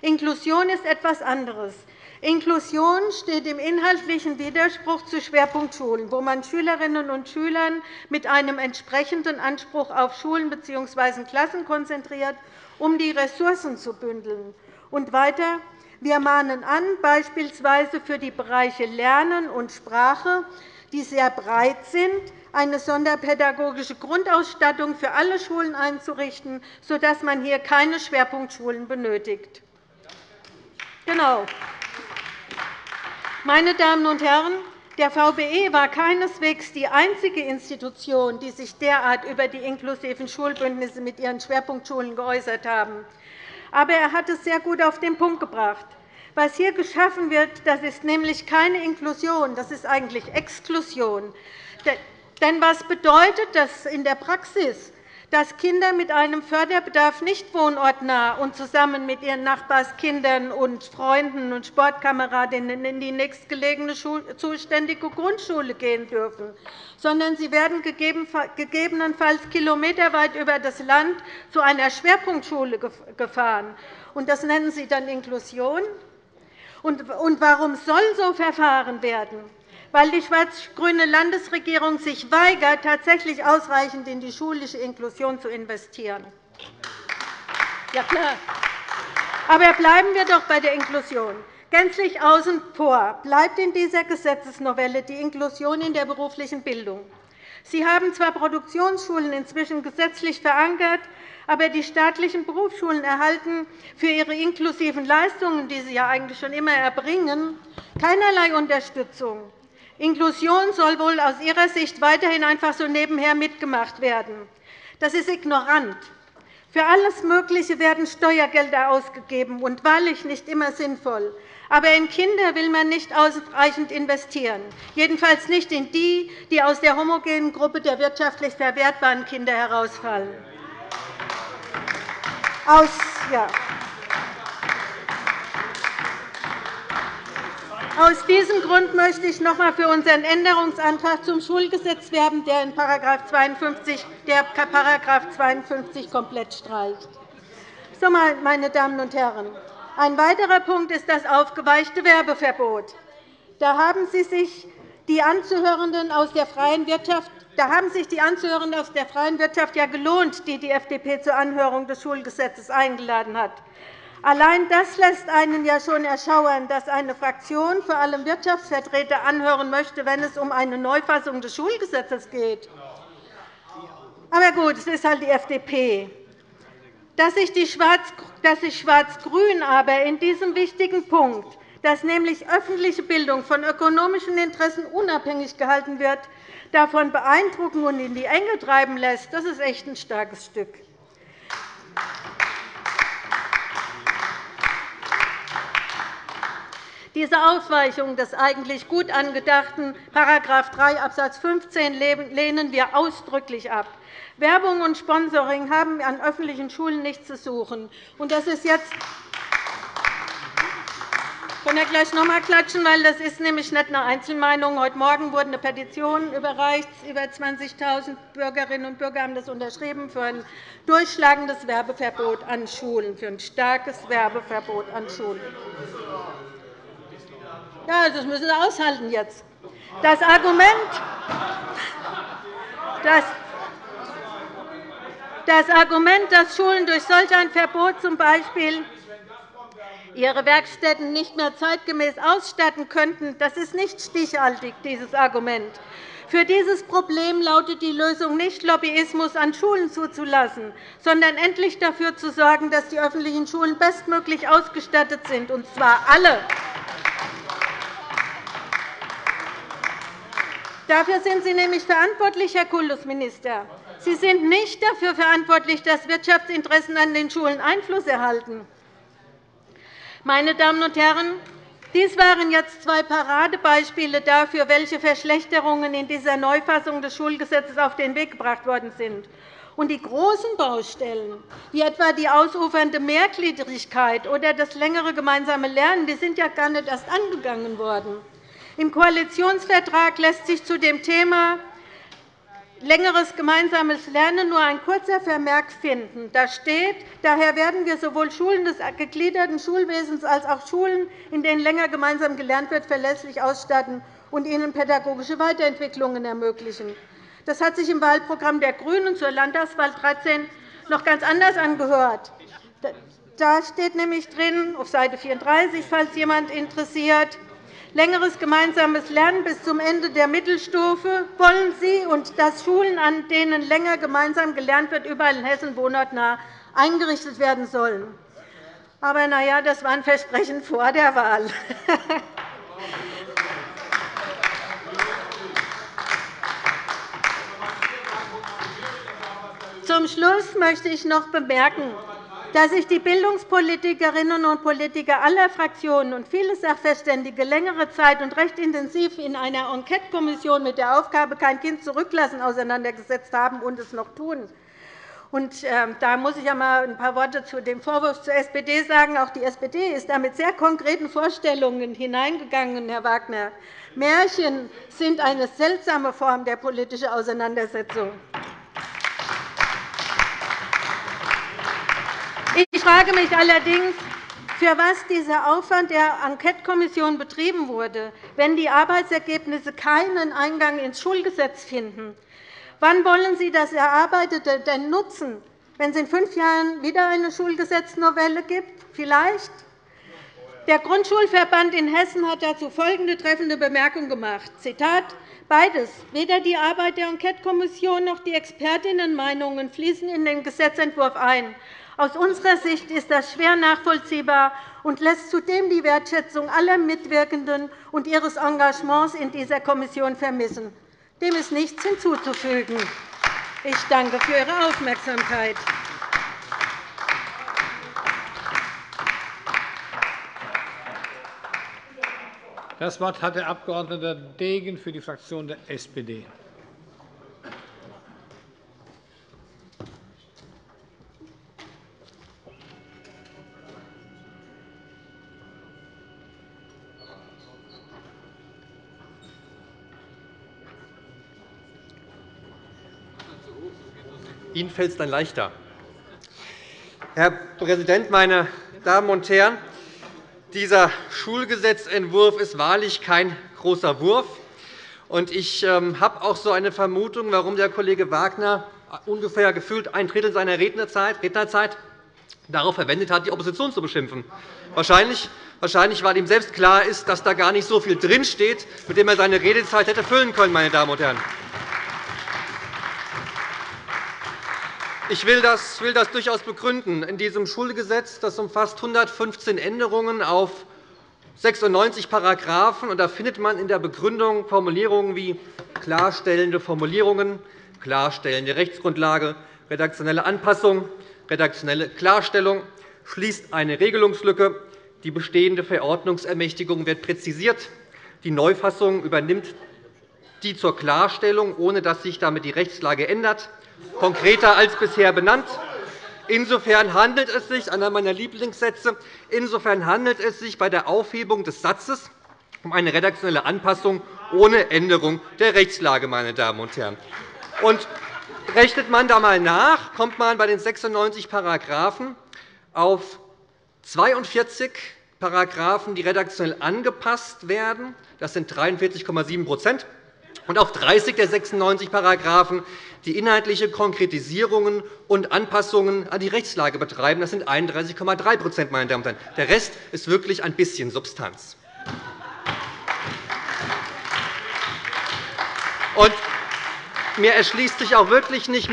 Inklusion ist etwas anderes. Inklusion steht im inhaltlichen Widerspruch zu Schwerpunktschulen, wo man Schülerinnen und Schülern mit einem entsprechenden Anspruch auf Schulen bzw. Klassen konzentriert, um die Ressourcen zu bündeln. Und weiter: Wir mahnen an, beispielsweise für die Bereiche Lernen und Sprache, die sehr breit sind, eine sonderpädagogische Grundausstattung für alle Schulen einzurichten, sodass man hier keine Schwerpunktschulen benötigt. Genau. Meine Damen und Herren, der VBE war keineswegs die einzige Institution, die sich derart über die inklusiven Schulbündnisse mit ihren Schwerpunktschulen geäußert haben. Aber er hat es sehr gut auf den Punkt gebracht. Was hier geschaffen wird, das ist nämlich keine Inklusion, das ist eigentlich Exklusion. Denn was bedeutet das in der Praxis? Dass Kinder mit einem Förderbedarf nicht wohnortnah und zusammen mit ihren Nachbarskindern und Freunden und Sportkameradinnen in die nächstgelegene zuständige Grundschule gehen dürfen, sondern sie werden gegebenenfalls kilometerweit über das Land zu einer Schwerpunktschule gefahren. Und das nennen Sie dann Inklusion? Und warum soll so verfahren werden? Weil die schwarz-grüne Landesregierung sich weigert, tatsächlich ausreichend in die schulische Inklusion zu investieren. Ja, klar. Aber bleiben wir doch bei der Inklusion. Gänzlich außen vor bleibt in dieser Gesetzesnovelle die Inklusion in der beruflichen Bildung. Sie haben zwar Produktionsschulen inzwischen gesetzlich verankert, aber die staatlichen Berufsschulen erhalten für ihre inklusiven Leistungen, die sie ja eigentlich schon immer erbringen, keinerlei Unterstützung. Inklusion soll wohl aus Ihrer Sicht weiterhin einfach so nebenher mitgemacht werden. Das ist ignorant. Für alles Mögliche werden Steuergelder ausgegeben, und wahrlich nicht immer sinnvoll. Aber in Kinder will man nicht ausreichend investieren, jedenfalls nicht in die, die aus der homogenen Gruppe der wirtschaftlich verwertbaren Kinder herausfallen. Aus diesem Grund möchte ich noch einmal für unseren Änderungsantrag zum Schulgesetz werben, der § 52 komplett streicht. So, meine Damen und Herren, ein weiterer Punkt ist das aufgeweichte Werbeverbot. Da haben sich die Anzuhörenden aus der freien Wirtschaft ja gelohnt, die die FDP zur Anhörung des Schulgesetzes eingeladen hat. Allein das lässt einen ja schon erschauern, dass eine Fraktion vor allem Wirtschaftsvertreter anhören möchte, wenn es um eine Neufassung des Schulgesetzes geht. Aber gut, es ist halt die FDP. Dass sich Schwarz-Grün aber in diesem wichtigen Punkt, dass nämlich öffentliche Bildung von ökonomischen Interessen unabhängig gehalten wird, davon beeindrucken und in die Enge treiben lässt, das ist echt ein starkes Stück. Diese Aufweichung des eigentlich gut angedachten § 3 Abs. 15 lehnen wir ausdrücklich ab. Werbung und Sponsoring haben an öffentlichen Schulen nichts zu suchen. Und das ist jetzt Können wir gleich noch einmal klatschen, weil das ist nämlich nicht eine Einzelmeinung. Heute Morgen wurde eine Petition überreicht. Über 20.000 Bürgerinnen und Bürger haben das unterschrieben für ein durchschlagendes Werbeverbot an Schulen, für ein starkes Werbeverbot an Schulen. Ja, das müssen Sie aushalten jetzt. Das Argument, dass Schulen durch solch ein Verbot z.B. ihre Werkstätten nicht mehr zeitgemäß ausstatten könnten, das ist nicht stichhaltig, dieses Argument. Für dieses Problem lautet die Lösung nicht, Lobbyismus an Schulen zuzulassen, sondern endlich dafür zu sorgen, dass die öffentlichen Schulen bestmöglich ausgestattet sind, und zwar alle. Dafür sind Sie nämlich verantwortlich, Herr Kultusminister. Sie sind nicht dafür verantwortlich, dass Wirtschaftsinteressen an den Schulen Einfluss erhalten. Meine Damen und Herren, dies waren jetzt zwei Paradebeispiele dafür, welche Verschlechterungen in dieser Neufassung des Schulgesetzes auf den Weg gebracht worden sind. Und die großen Baustellen, wie etwa die ausufernde Mehrgliedrigkeit oder das längere gemeinsame Lernen, die sind ja gar nicht erst angegangen worden. Im Koalitionsvertrag lässt sich zu dem Thema längeres gemeinsames Lernen nur ein kurzer Vermerk finden. Da steht, daher werden wir sowohl Schulen des gegliederten Schulwesens als auch Schulen, in denen länger gemeinsam gelernt wird, verlässlich ausstatten und ihnen pädagogische Weiterentwicklungen ermöglichen. Das hat sich im Wahlprogramm der GRÜNEN zur Landtagswahl 2013 noch ganz anders angehört. Da steht nämlich drin, auf Seite 34, falls jemand interessiert, längeres gemeinsames Lernen bis zum Ende der Mittelstufe wollen Sie, und dass Schulen, an denen länger gemeinsam gelernt wird, überall in Hessen wohnortnah eingerichtet werden sollen. Aber na ja, das war ein Versprechen vor der Wahl. Zum Schluss möchte ich noch bemerken, dass sich die Bildungspolitikerinnen und Politiker aller Fraktionen und viele Sachverständige längere Zeit und recht intensiv in einer Enquetekommission mit der Aufgabe, kein Kind zurücklassen, auseinandergesetzt haben und es noch tun. Da muss ich einmal ein paar Worte zu dem Vorwurf zur SPD sagen. Auch die SPD ist da mit sehr konkreten Vorstellungen hineingegangen, Herr Wagner. Märchen sind eine seltsame Form der politischen Auseinandersetzung. Ich frage mich allerdings, für was dieser Aufwand der Enquetekommission betrieben wurde, wenn die Arbeitsergebnisse keinen Eingang ins Schulgesetz finden. Wann wollen Sie das Erarbeitete denn nutzen, wenn es in 5 Jahren wieder eine Schulgesetznovelle gibt? Vielleicht? Der Grundschulverband in Hessen hat dazu folgende treffende Bemerkung gemacht. Zitat: Beides, weder die Arbeit der Enquetekommission noch die Expertinnenmeinungen, fließen in den Gesetzentwurf ein. Aus unserer Sicht ist das schwer nachvollziehbar und lässt zudem die Wertschätzung aller Mitwirkenden und ihres Engagements in dieser Kommission vermissen. Dem ist nichts hinzuzufügen. Ich danke für Ihre Aufmerksamkeit. Das Wort hat der Abg. Degen für die Fraktion der SPD. Ihnen fällt es dann leichter. Herr Präsident, meine Damen und Herren! Dieser Schulgesetzentwurf ist wahrlich kein großer Wurf. Ich habe auch so eine Vermutung, warum der Kollege Wagner ungefähr gefühlt ein Drittel seiner Rednerzeit darauf verwendet hat, die Opposition zu beschimpfen. Wahrscheinlich, weil ihm selbst klar ist, dass da gar nicht so viel drinsteht, mit dem er seine Redezeit hätte füllen können. Meine Damen und Herren. Ich will das durchaus begründen. In diesem Schulgesetz, das umfasst 115 Änderungen auf 96 Paragraphen, und da findet man in der Begründung Formulierungen wie klarstellende Formulierungen, klarstellende Rechtsgrundlage, redaktionelle Anpassung, redaktionelle Klarstellung, schließt eine Regelungslücke, die bestehende Verordnungsermächtigung wird präzisiert, die Neufassung übernimmt die zur Klarstellung, ohne dass sich damit die Rechtslage ändert, konkreter als bisher benannt. Insofern handelt es sich, einer meiner Lieblingssätze, insofern handelt es sich bei der Aufhebung des Satzes um eine redaktionelle Anpassung ohne Änderung der Rechtslage, meine Damen und Herren. Und rechnet man da mal nach, kommt man bei den 96 Paragraphen auf 42 Paragraphen, die redaktionell angepasst werden. Das sind 43,7 %. Und auf 30 der 96 Paragraphen, die inhaltliche Konkretisierungen und Anpassungen an die Rechtslage betreiben. Das sind 31,3 %, meine Damen und Herren. Der Rest ist wirklich ein bisschen Substanz. Und mir erschließt sich auch wirklich nicht,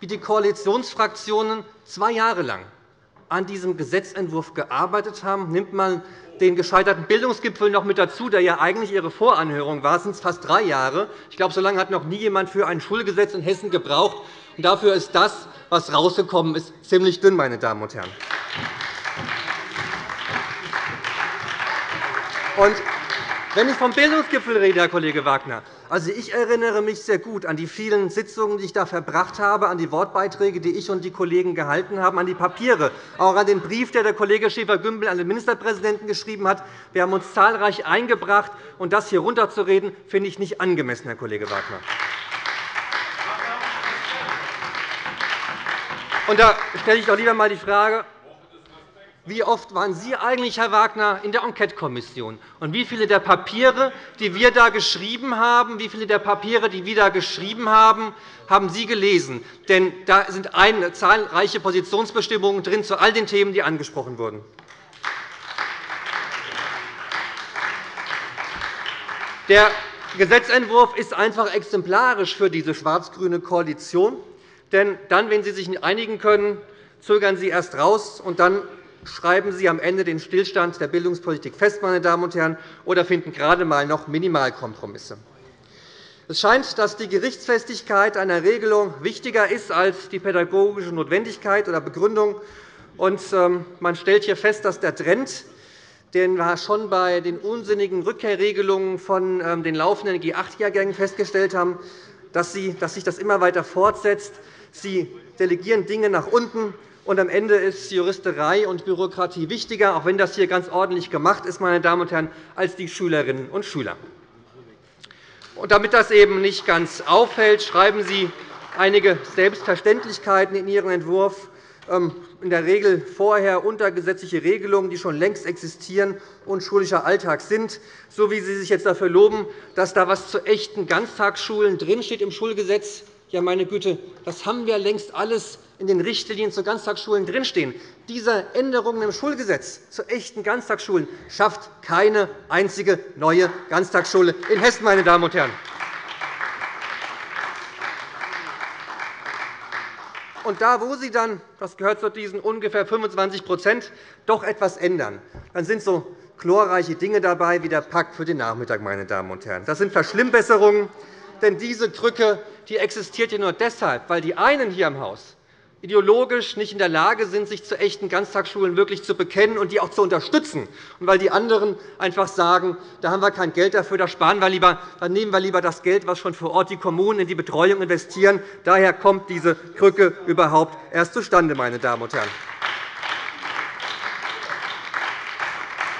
wie die Koalitionsfraktionen 2 Jahre lang an diesem Gesetzentwurf gearbeitet haben. Nimmt man den gescheiterten Bildungsgipfel noch mit dazu, der ja eigentlich ihre Voranhörung war, sind es fast 3 Jahre. Ich glaube, so lange hat noch nie jemand für ein Schulgesetz in Hessen gebraucht. Und dafür ist das, was rausgekommen ist, ziemlich dünn, meine Damen und Herren. Und wenn ich vom Bildungsgipfel rede, Herr Kollege Wagner, also ich erinnere mich sehr gut an die vielen Sitzungen, die ich da verbracht habe, an die Wortbeiträge, die ich und die Kollegen gehalten haben, an die Papiere, auch an den Brief, den der Kollege Schäfer-Gümbel an den Ministerpräsidenten geschrieben hat. Wir haben uns zahlreich eingebracht, und das hier runterzureden, finde ich nicht angemessen, Herr Kollege Wagner. Und da stelle ich doch lieber einmal die Frage, wie oft waren Sie eigentlich, Herr Wagner, in der Enquetekommission? Und wie viele der Papiere, die wir da geschrieben haben, haben Sie gelesen? Denn da sind zahlreiche Positionsbestimmungen drin zu all den Themen, die angesprochen wurden. Der Gesetzentwurf ist einfach exemplarisch für diese schwarz-grüne Koalition. Denn dann, wenn Sie sich nicht einigen können, zögern Sie erst raus, und dann schreiben Sie am Ende den Stillstand der Bildungspolitik fest, meine Damen und Herren, oder finden gerade einmal noch Minimalkompromisse. Es scheint, dass die Gerichtsfestigkeit einer Regelung wichtiger ist als die pädagogische Notwendigkeit oder Begründung. Und man stellt hier fest, dass der Trend, den wir schon bei den unsinnigen Rückkehrregelungen von den laufenden G8-Jahrgängen festgestellt haben, dass sich das immer weiter fortsetzt. Sie delegieren Dinge nach unten. Und am Ende ist Juristerei und Bürokratie wichtiger, auch wenn das hier ganz ordentlich gemacht ist, meine Damen und Herren, als die Schülerinnen und Schüler. Und damit das eben nicht ganz auffällt, schreiben Sie einige Selbstverständlichkeiten in Ihren Entwurf, in der Regel vorher untergesetzliche Regelungen, die schon längst existieren und schulischer Alltag sind, so wie Sie sich jetzt dafür loben, dass da etwas zu echten Ganztagsschulen drinsteht im Schulgesetz. Ja, meine Güte, das haben wir längst alles in den Richtlinien zu Ganztagsschulen drinstehen. Diese Änderungen im Schulgesetz zu echten Ganztagsschulen schafft keine einzige neue Ganztagsschule in Hessen, meine Damen und Herren. Und da, wo Sie dann, das gehört zu diesen ungefähr 25 %, doch etwas ändern, dann sind so glorreiche Dinge dabei wie der Pakt für den Nachmittag, meine Damen und Herren. Das sind Verschlimmbesserungen. Denn diese Krücke, die existiert ja nur deshalb, weil die einen hier im Haus ideologisch nicht in der Lage sind, sich zu echten Ganztagsschulen wirklich zu bekennen und die auch zu unterstützen, und weil die anderen einfach sagen, da haben wir kein Geld dafür, da sparen wir lieber, dann nehmen wir lieber das Geld, was schon vor Ort die Kommunen in die Betreuung investieren. Daher kommt diese Krücke überhaupt erst zustande, meine Damen und Herren.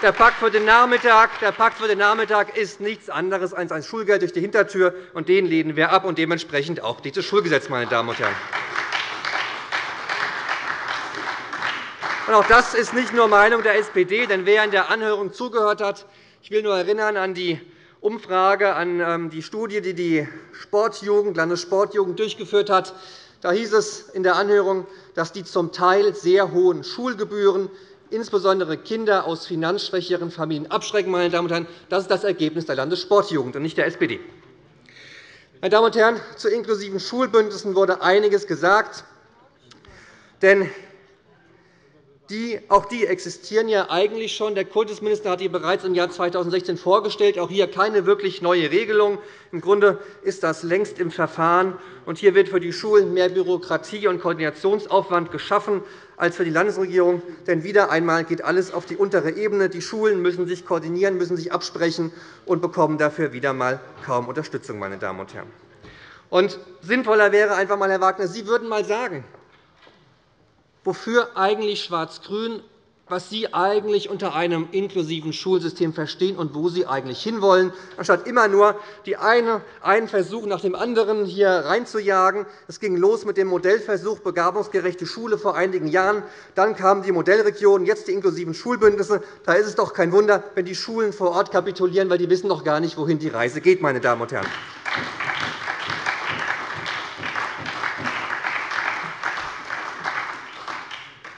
Der Pakt für den Nachmittag ist nichts anderes als ein Schulgeld durch die Hintertür, und den lehnen wir ab, und dementsprechend auch dieses Schulgesetz, meine Damen und Herren. Und auch das ist nicht nur Meinung der SPD, denn wer in der Anhörung zugehört hat, ich will nur erinnern an die Umfrage, an die Studie, die die Landessportjugend durchgeführt hat. Da hieß es in der Anhörung, dass die zum Teil sehr hohen Schulgebühren insbesondere Kinder aus finanzschwächeren Familien abschrecken, meine Damen und Herren. Das ist das Ergebnis der Landessportjugend und nicht der SPD. Meine Damen und Herren, zu inklusiven Schulbündnissen wurde einiges gesagt. Denn auch die existieren ja eigentlich schon. Der Kultusminister hat die bereits im Jahr 2016 vorgestellt. Auch hier keine wirklich neue Regelung. Im Grunde ist das längst im Verfahren. Und hier wird für die Schulen mehr Bürokratie und Koordinationsaufwand geschaffen als für die Landesregierung. Denn wieder einmal geht alles auf die untere Ebene. Die Schulen müssen sich koordinieren, müssen sich absprechen und bekommen dafür wieder einmal kaum Unterstützung, meine Damen und Herren. Und sinnvoller wäre einfach einmal, Herr Wagner, Sie würden einmal sagen, wofür eigentlich Schwarz-Grün, was Sie eigentlich unter einem inklusiven Schulsystem verstehen und wo Sie eigentlich hinwollen, anstatt immer nur einen Versuch nach dem anderen hier reinzujagen. Es ging los mit dem Modellversuch begabungsgerechte Schule vor einigen Jahren. Dann kamen die Modellregionen, jetzt die inklusiven Schulbündnisse. Da ist es doch kein Wunder, wenn die Schulen vor Ort kapitulieren, weil die wissen doch gar nicht, wohin die Reise geht, meine Damen und Herren.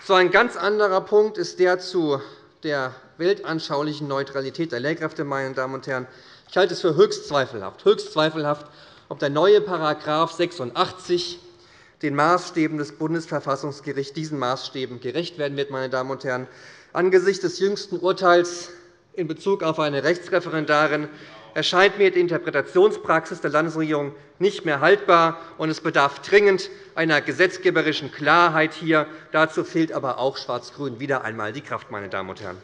So ein ganz anderer Punkt ist der zu der weltanschaulichen Neutralität der Lehrkräfte, meine Damen und Herren. Ich halte es für höchst zweifelhaft, ob der neue § 86 den Maßstäben des Bundesverfassungsgerichts diesen Maßstäben gerecht werden wird, meine Damen und Herren. Angesichts des jüngsten Urteils in Bezug auf eine Rechtsreferendarin erscheint mir die Interpretationspraxis der Landesregierung nicht mehr haltbar, und es bedarf dringend einer gesetzgeberischen Klarheit hier. Dazu fehlt aber auch Schwarz-Grün wieder einmal die Kraft, meine Damen und Herren.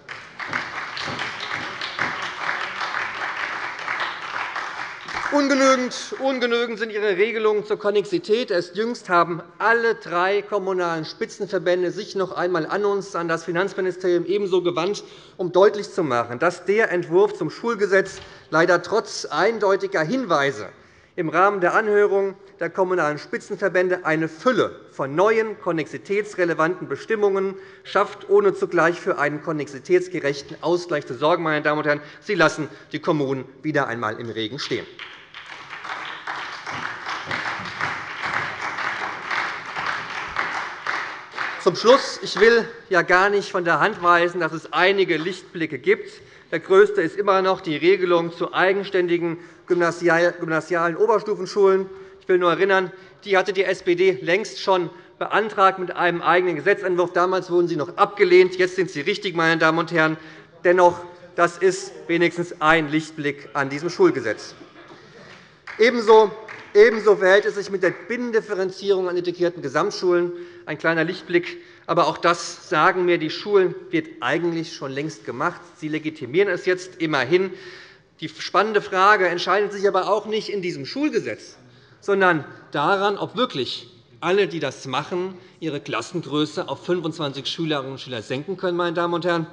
Ungenügend sind Ihre Regelungen zur Konnexität. Erst jüngst haben alle drei kommunalen Spitzenverbände sich noch einmal an uns, an das Finanzministerium ebenso gewandt, um deutlich zu machen, dass der Entwurf zum Schulgesetz leider trotz eindeutiger Hinweise im Rahmen der Anhörung der kommunalen Spitzenverbände eine Fülle von neuen konnexitätsrelevanten Bestimmungen schafft, ohne zugleich für einen konnexitätsgerechten Ausgleich zu sorgen. Meine Damen und Herren, Sie lassen die Kommunen wieder einmal im Regen stehen. Zum Schluss. Ich will ja gar nicht von der Hand weisen, dass es einige Lichtblicke gibt. Der größte ist immer noch die Regelung zu eigenständigen gymnasialen Oberstufenschulen. Ich will nur erinnern, die hatte die SPD längst schon beantragt mit einem eigenen Gesetzentwurf. Damals wurden sie noch abgelehnt. Jetzt sind sie richtig, meine Damen und Herren. Dennoch, das ist wenigstens ein Lichtblick an diesem Schulgesetz. Ebenso verhält es sich mit der Binnendifferenzierung an integrierten Gesamtschulen. Ein kleiner Lichtblick, aber auch das, sagen mir die Schulen, wird eigentlich schon längst gemacht. Sie legitimieren es jetzt immerhin. Die spannende Frage entscheidet sich aber auch nicht in diesem Schulgesetz, sondern daran, ob wirklich alle, die das machen, ihre Klassengröße auf 25 Schülerinnen und Schüler senken können. Meine Damen und Herren,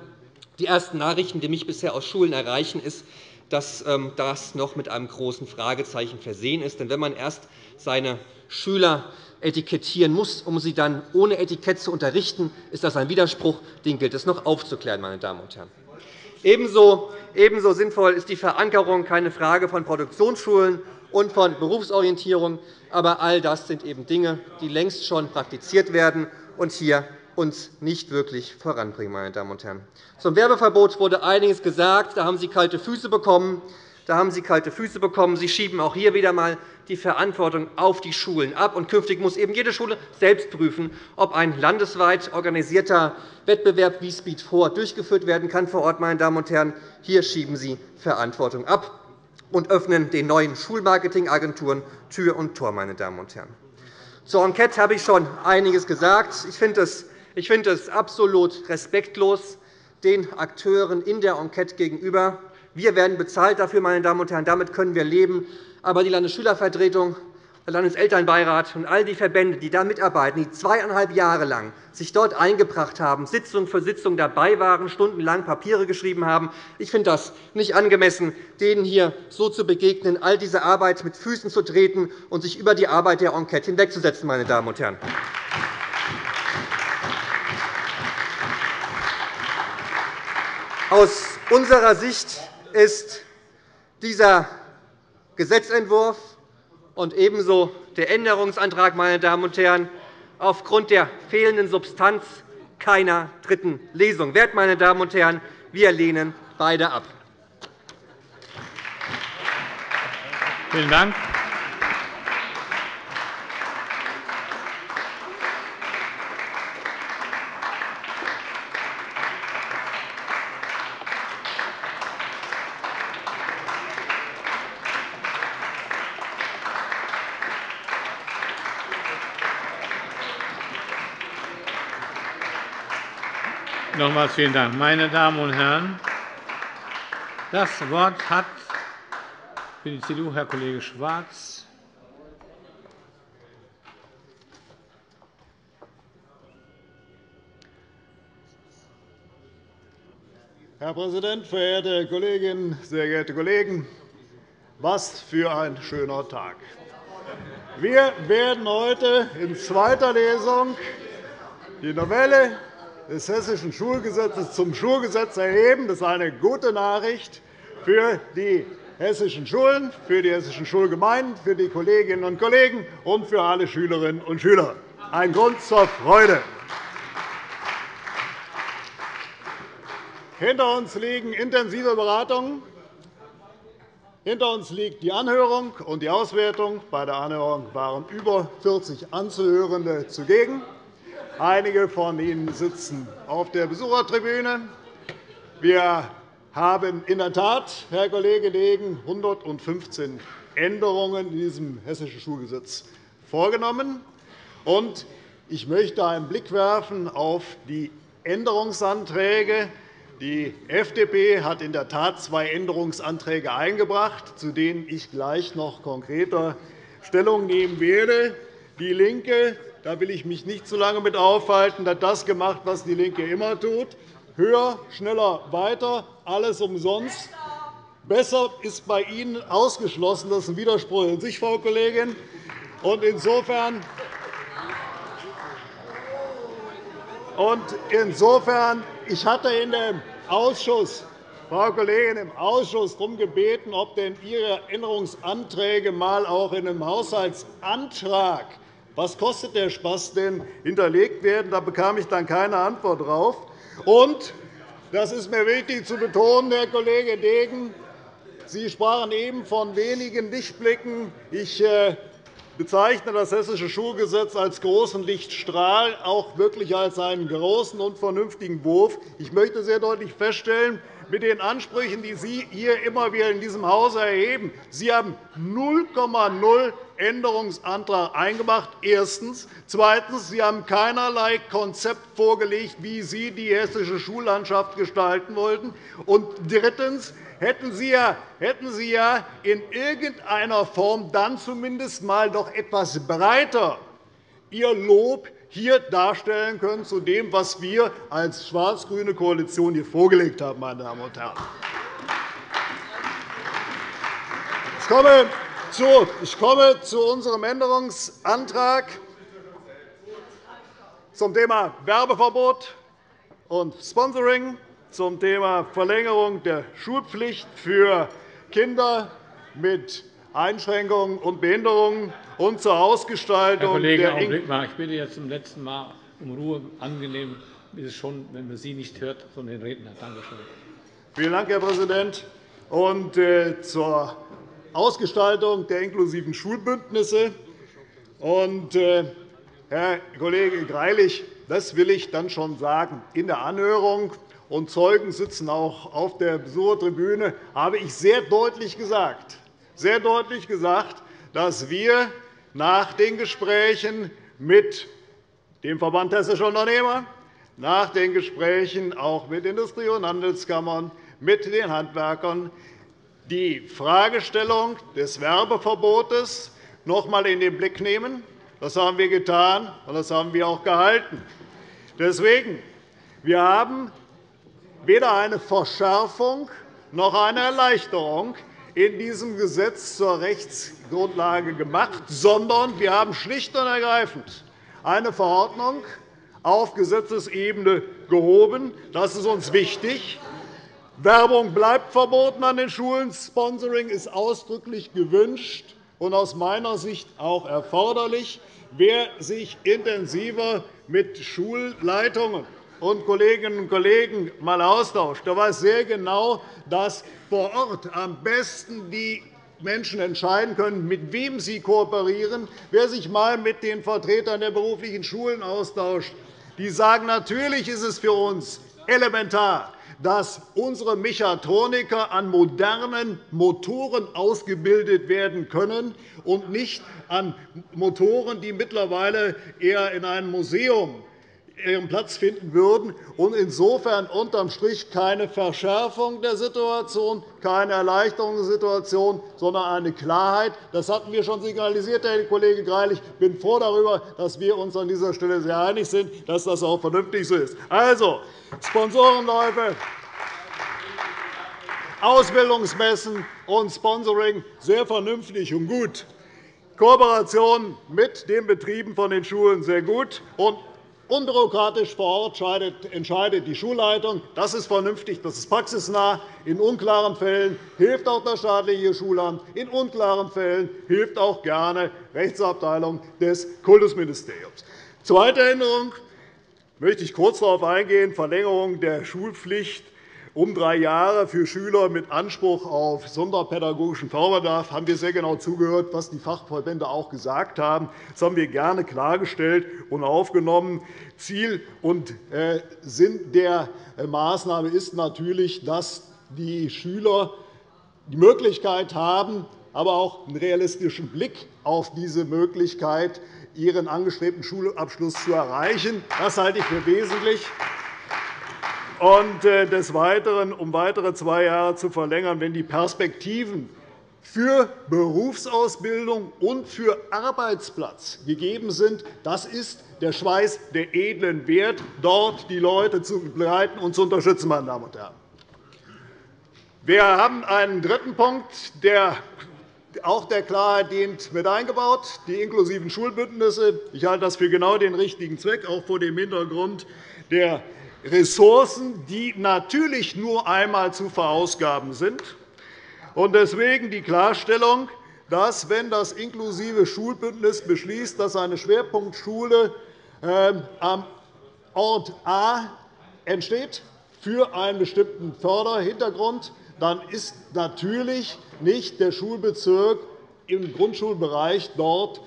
die ersten Nachrichten, die mich bisher aus Schulen erreichen, ist, dass das noch mit einem großen Fragezeichen versehen ist. Denn wenn man erst seine Schüler etikettieren muss, um sie dann ohne Etikett zu unterrichten, ist das ein Widerspruch. Den gilt es noch aufzuklären, meine Damen und Herren. Ebenso sinnvoll ist die Verankerung, keine Frage, von Produktionsschulen und von Berufsorientierung. Aber all das sind eben Dinge, die längst schon praktiziert werden und hier uns nicht wirklich voranbringen, meine Damen und Herren. Zum Werbeverbot wurde einiges gesagt. Da haben Sie kalte Füße bekommen. Sie schieben auch hier wieder einmal die Verantwortung auf die Schulen ab. Und künftig muss eben jede Schule selbst prüfen, ob ein landesweit organisierter Wettbewerb wie Speed 4 durchgeführt werden kann vor Ort, meine Damen und Herren. Hier schieben Sie Verantwortung ab und öffnen den neuen Schulmarketingagenturen Tür und Tor, meine Damen und Herren. Zur Enquete habe ich schon einiges gesagt. Ich finde es absolut respektlos den Akteuren in der Enquete gegenüber. Wir werden bezahlt dafür, meine Damen und Herren. Damit können wir leben. Aber die Landesschülervertretung, der Landeselternbeirat und all die Verbände, die da mitarbeiten, die 2,5 Jahre lang sich dort eingebracht haben, Sitzung für Sitzung dabei waren, stundenlang Papiere geschrieben haben, ich finde das nicht angemessen, denen hier so zu begegnen, all diese Arbeit mit Füßen zu treten und sich über die Arbeit der Enquete hinwegzusetzen, meine Damen und Herren. Aus unserer Sicht ist dieser Gesetzentwurf und ebenso der Änderungsantrag, meine Damen und Herren, aufgrund der fehlenden Substanz keiner dritten Lesung wert, meine Damen und Herren. Wir lehnen beide ab. Vielen Dank. Nochmals vielen Dank. Meine Damen und Herren, das Wort hat für die CDU Herr Kollege Schwarz. Herr Präsident, verehrte Kolleginnen, sehr geehrte Kollegen! Was für ein schöner Tag! Wir werden heute in zweiter Lesung die Novelle des Hessischen Schulgesetzes zum Schulgesetz erheben. Das ist eine gute Nachricht für die hessischen Schulen, für die hessischen Schulgemeinden, für die Kolleginnen und Kollegen und für alle Schülerinnen und Schüler. Ein Grund zur Freude. Hinter uns liegen intensive Beratungen. Hinter uns liegt die Anhörung und die Auswertung. Bei der Anhörung waren über 40 Anzuhörende zugegen. Einige von Ihnen sitzen auf der Besuchertribüne. Wir haben in der Tat, Herr Kollege Degen, 115 Änderungen in diesem Hessischen Schulgesetz vorgenommen. Ich möchte einen Blick werfen auf die Änderungsanträge. Die FDP hat in der Tat zwei Änderungsanträge eingebracht, zu denen ich gleich noch konkreter Stellung nehmen werde. DIE LINKE, da will ich mich nicht zu lange mit aufhalten, hat das gemacht, was DIE LINKE immer tut. Höher, schneller, weiter, alles umsonst. Besser ist bei Ihnen ausgeschlossen. Das ist ein Widerspruch in sich, Frau Kollegin. Insofern, ich hatte in dem Ausschuss, Frau Kollegin, im Ausschuss darum gebeten, ob denn Ihre Änderungsanträge mal auch in einem Haushaltsantrag, was kostet der Spaß denn, hinterlegt werden. Da bekam ich dann keine Antwort drauf. Und, das ist mir wichtig zu betonen, Herr Kollege Degen, Sie sprachen eben von wenigen Lichtblicken. Ich bezeichne das Hessische Schulgesetz als großen Lichtstrahl, auch wirklich als einen großen und vernünftigen Wurf. Ich möchte sehr deutlich feststellen, mit den Ansprüchen, die Sie hier immer wieder in diesem Hause erheben, Sie haben 0,0 Änderungsantrag eingebracht. Erstens. Zweitens. Sie haben keinerlei Konzept vorgelegt, wie Sie die hessische Schullandschaft gestalten wollten. Und drittens hätten Sie ja in irgendeiner Form dann zumindest mal doch etwas breiter Ihr Lob hier darstellen können zu dem, was wir als schwarz-grüne Koalition hier vorgelegt haben, meine Damen und Herren. Ich komme zu unserem Änderungsantrag zum Thema Werbeverbot und Sponsoring, zum Thema Verlängerung der Schulpflicht für Kinder mit Einschränkungen und Behinderungen und zur Ausgestaltung. Herr Kollege, Augenblick mal. Ich bitte jetzt zum letzten Mal um Ruhe. Angenehm ist es schon, wenn man Sie nicht hört, sondern den Redner. Danke schön. Vielen Dank, Herr Präsident. Und zur Ausgestaltung der inklusiven Schulbündnisse. Herr Kollege Greilich, das will ich dann schon sagen. In der Anhörung, und Zeugen sitzen auch auf der Besuchertribüne, habe ich sehr deutlich gesagt, dass wir nach den Gesprächen mit dem Verband Hessischer Unternehmer, nach den Gesprächen auch mit Industrie- und Handelskammern, mit den Handwerkern, die Fragestellung des Werbeverbotes noch einmal in den Blick nehmen. Das haben wir getan, und das haben wir auch gehalten. Deswegen, wir haben weder eine Verschärfung noch eine Erleichterung in diesem Gesetz zur Rechtsgrundlage gemacht, sondern wir haben schlicht und ergreifend eine Verordnung auf Gesetzesebene gehoben. Das ist uns wichtig. Werbung bleibt verboten an den Schulen. Sponsoring ist ausdrücklich gewünscht und aus meiner Sicht auch erforderlich. Wer sich intensiver mit Schulleitungen und Kolleginnen und Kollegen mal austauscht, der weiß sehr genau, dass vor Ort am besten die Menschen entscheiden können, mit wem sie kooperieren. Wer sich einmal mit den Vertretern der beruflichen Schulen austauscht, die sagen, natürlich ist es für uns elementar, dass unsere Mechatroniker an modernen Motoren ausgebildet werden können und nicht an Motoren, die mittlerweile eher in einem Museum ihren Platz finden würden. Insofern unterm Strich keine Verschärfung der Situation, keine Erleichterung der Situation, sondern eine Klarheit. Das hatten wir schon signalisiert, Herr Kollege Greilich. Ich bin froh darüber, dass wir uns an dieser Stelle sehr einig sind, dass das auch vernünftig so ist. Also, Sponsorenläufe, Ausbildungsmessen und Sponsoring sehr vernünftig und gut. Kooperation mit den Betrieben von den Schulen sehr gut. Und unbürokratisch vor Ort entscheidet die Schulleitung. Das ist vernünftig, das ist praxisnah. In unklaren Fällen hilft auch das staatliche Schulamt. In unklaren Fällen hilft auch gerne die Rechtsabteilung des Kultusministeriums. Zweite Änderung möchte ich kurz darauf eingehen: Verlängerung der Schulpflicht um 3 Jahre für Schüler mit Anspruch auf sonderpädagogischen Förderbedarf. Haben wir sehr genau zugehört, was die Fachverbände auch gesagt haben. Das haben wir gerne klargestellt und aufgenommen. Ziel und Sinn der Maßnahme ist natürlich, dass die Schüler die Möglichkeit haben, aber auch einen realistischen Blick auf diese Möglichkeit, ihren angestrebten Schulabschluss zu erreichen. Das halte ich für wesentlich. Und des Weiteren, um weitere 2 Jahre zu verlängern, wenn die Perspektiven für Berufsausbildung und für Arbeitsplatz gegeben sind. Das ist der Schweiß der edlen Wert, dort die Leute zu begleiten und zu unterstützen, meine Damen und Herren. Wir haben einen dritten Punkt, der auch der Klarheit dient, mit eingebaut, die inklusiven Schulbündnisse. Ich halte das für genau den richtigen Zweck, auch vor dem Hintergrund der Ressourcen, die natürlich nur einmal zu verausgaben sind. Und deswegen die Klarstellung, dass, wenn das inklusive Schulbündnis beschließt, dass eine Schwerpunktschule am Ort A entsteht für einen bestimmten Förderhintergrund, dann ist natürlich nicht der Schulbezirk im Grundschulbereich dort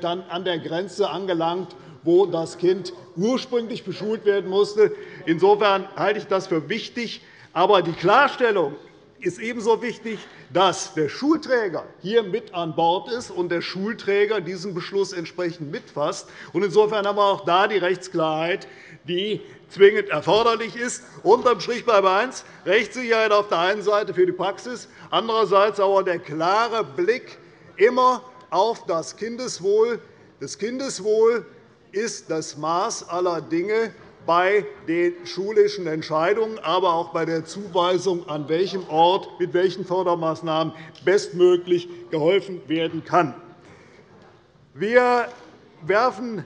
dann an der Grenze angelangt, wo das Kind ursprünglich beschult werden musste. Insofern halte ich das für wichtig. Aber die Klarstellung ist ebenso wichtig, dass der Schulträger hier mit an Bord ist und der Schulträger diesen Beschluss entsprechend mitfasst. Insofern haben wir auch da die Rechtsklarheit, die zwingend erforderlich ist. Unterm Strich bleibt eins: Rechtssicherheit auf der einen Seite für die Praxis, andererseits aber der klare Blick immer auf das Kindeswohl. Das Kindeswohl ist das Maß aller Dinge bei den schulischen Entscheidungen, aber auch bei der Zuweisung, an welchem Ort mit welchen Fördermaßnahmen bestmöglich geholfen werden kann. Wir werfen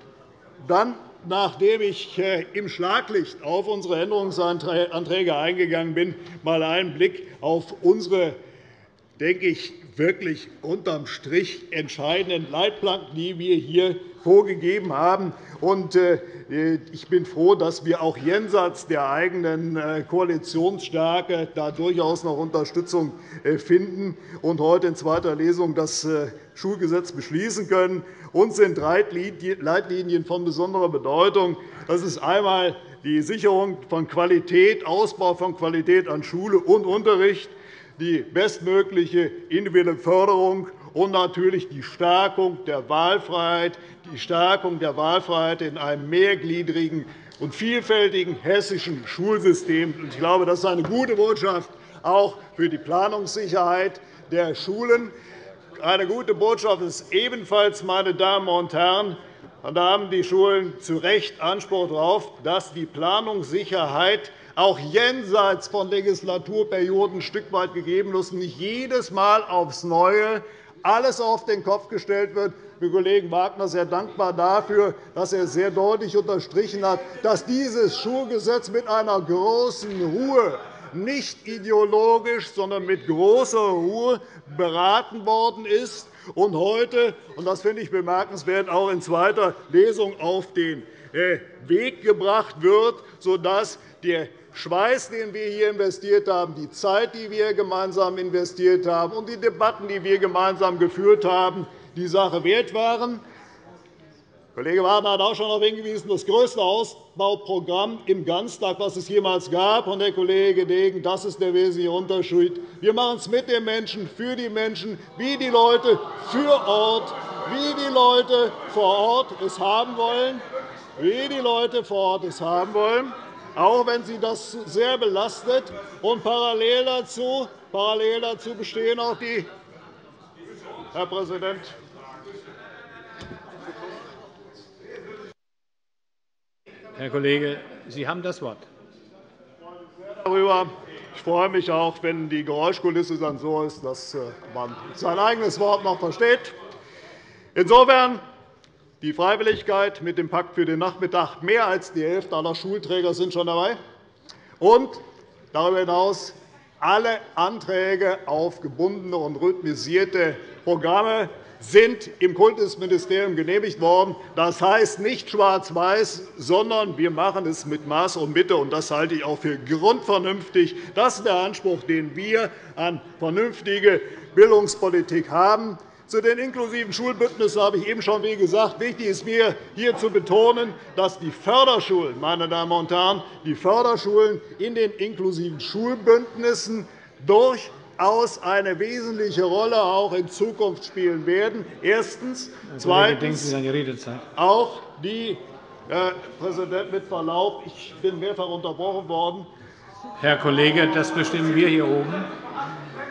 dann, nachdem ich im Schlaglicht auf unsere Änderungsanträge eingegangen bin, mal einen Blick auf unsere, denke ich, wirklich unterm Strich entscheidenden Leitplanken, die wir hier vorgegeben haben. Ich bin froh, dass wir auch jenseits der eigenen Koalitionsstärke da durchaus noch Unterstützung finden und heute in zweiter Lesung das Schulgesetz beschließen können. Uns sind 3 Leitlinien von besonderer Bedeutung. Das ist einmal die Sicherung von Qualität, Ausbau von Qualität an Schule und Unterricht, die bestmögliche individuelle Förderung und natürlich die Stärkung der Wahlfreiheit, in einem mehrgliedrigen und vielfältigen hessischen Schulsystem. Ich glaube, das ist eine gute Botschaft auch für die Planungssicherheit der Schulen. Eine gute Botschaft ist ebenfalls, meine Damen und Herren, und da haben die Schulen zu Recht Anspruch darauf, dass die Planungssicherheit auch jenseits von Legislaturperioden ein Stück weit gegeben ist und nicht jedes Mal aufs Neue alles auf den Kopf gestellt wird. Ich bin Kollegen Wagner sehr dankbar dafür, dass er sehr deutlich unterstrichen hat, dass dieses Schulgesetz mit einer großen Ruhe, nicht ideologisch, sondern mit großer Ruhe beraten worden ist und heute, und das finde ich bemerkenswert, auch in zweiter Lesung auf den Weg gebracht wird, sodass der Schweiß, den wir hier investiert haben, die Zeit, die wir gemeinsam investiert haben, und die Debatten, die wir gemeinsam geführt haben, die Sache wert waren. Kollege Wagner hat auch schon darauf hingewiesen, das größte Ausbauprogramm im Ganztag, was es jemals gab. Und der Kollege Degen, das ist der wesentliche Unterschied. Wir machen es mit den Menschen, für die Menschen, wie die Leute für Ort, wie die Leute vor Ort es haben wollen, auch wenn sie das sehr belastet. Und parallel dazu bestehen auch die, Herr Präsident, Herr Kollege, Sie haben das Wort. Ich freue mich auch, wenn die Geräuschkulisse dann so ist, dass man sein eigenes Wort noch versteht. Insofern die Freiwilligkeit mit dem Pakt für den Nachmittag. Mehr als die Hälfte aller Schulträger sind schon dabei. Und darüber hinaus alle Anträge auf gebundene und rhythmisierte Programme sind im Kultusministerium genehmigt worden. Das heißt nicht schwarz-weiß, sondern wir machen es mit Maß und Mitte. Und das halte ich auch für grundvernünftig. Das ist der Anspruch, den wir an vernünftige Bildungspolitik haben. Zu den inklusiven Schulbündnissen habe ich eben schon wie gesagt. Wichtig ist mir, hier zu betonen, dass die Förderschulen, meine Damen und Herren, die Förderschulen in den inklusiven Schulbündnissen durchaus eine wesentliche Rolle auch in Zukunft spielen werden. Erstens. Zweitens auch die Präsident, mit Verlaub, ich bin mehrfach unterbrochen worden. Herr Kollege, das bestimmen wir hier oben.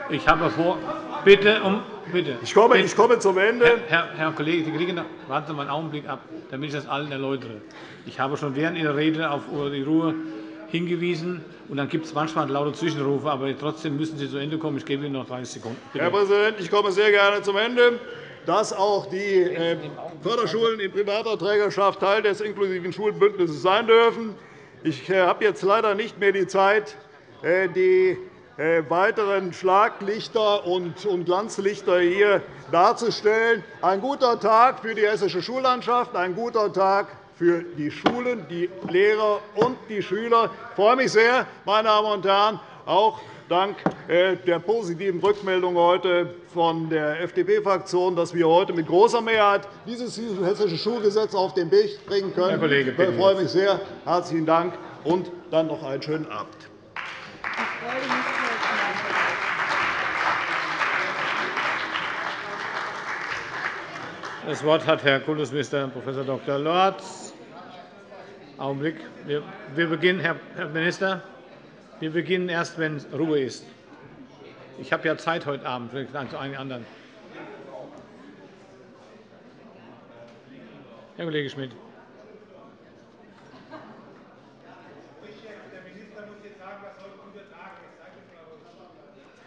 Ich habe vor, bitte um. Bitte. Ich komme zum Ende. Herr Kollege, die Kollegin, warten Sie mal einen Augenblick ab, damit ich das allen erläutere. Ich habe schon während Ihrer Rede auf die Ruhe hingewiesen, und dann gibt es manchmal laute Zwischenrufe, aber trotzdem müssen Sie zu Ende kommen. Ich gebe Ihnen noch 30 Sekunden. Bitte. Herr Präsident, ich komme sehr gerne zum Ende. Dass auch die Förderschulen in privater Trägerschaft Teil des inklusiven Schulbündnisses sein dürfen. Ich habe jetzt leider nicht mehr die Zeit, die weiteren Schlaglichter und Glanzlichter hier darzustellen. Ein guter Tag für die hessische Schullandschaft, ein guter Tag für die Schulen, die Lehrer und die Schüler. Ich freue mich sehr, meine Damen und Herren, auch dank der positiven Rückmeldung heute von der FDP-Fraktion, dass wir heute mit großer Mehrheit dieses hessische Schulgesetz auf den Weg bringen können. Herr Kollege, bitte. Ich freue mich sehr. Herzlichen Dank und dann noch einen schönen Abend. Das Wort hat Herr Kultusminister Prof. Dr. Lorz. Augenblick. Wir beginnen, Herr Minister. Wir beginnen erst, wenn Ruhe ist. Ich habe ja Zeit heute Abend, vielleicht zu einigen anderen. Herr Kollege Schmidt.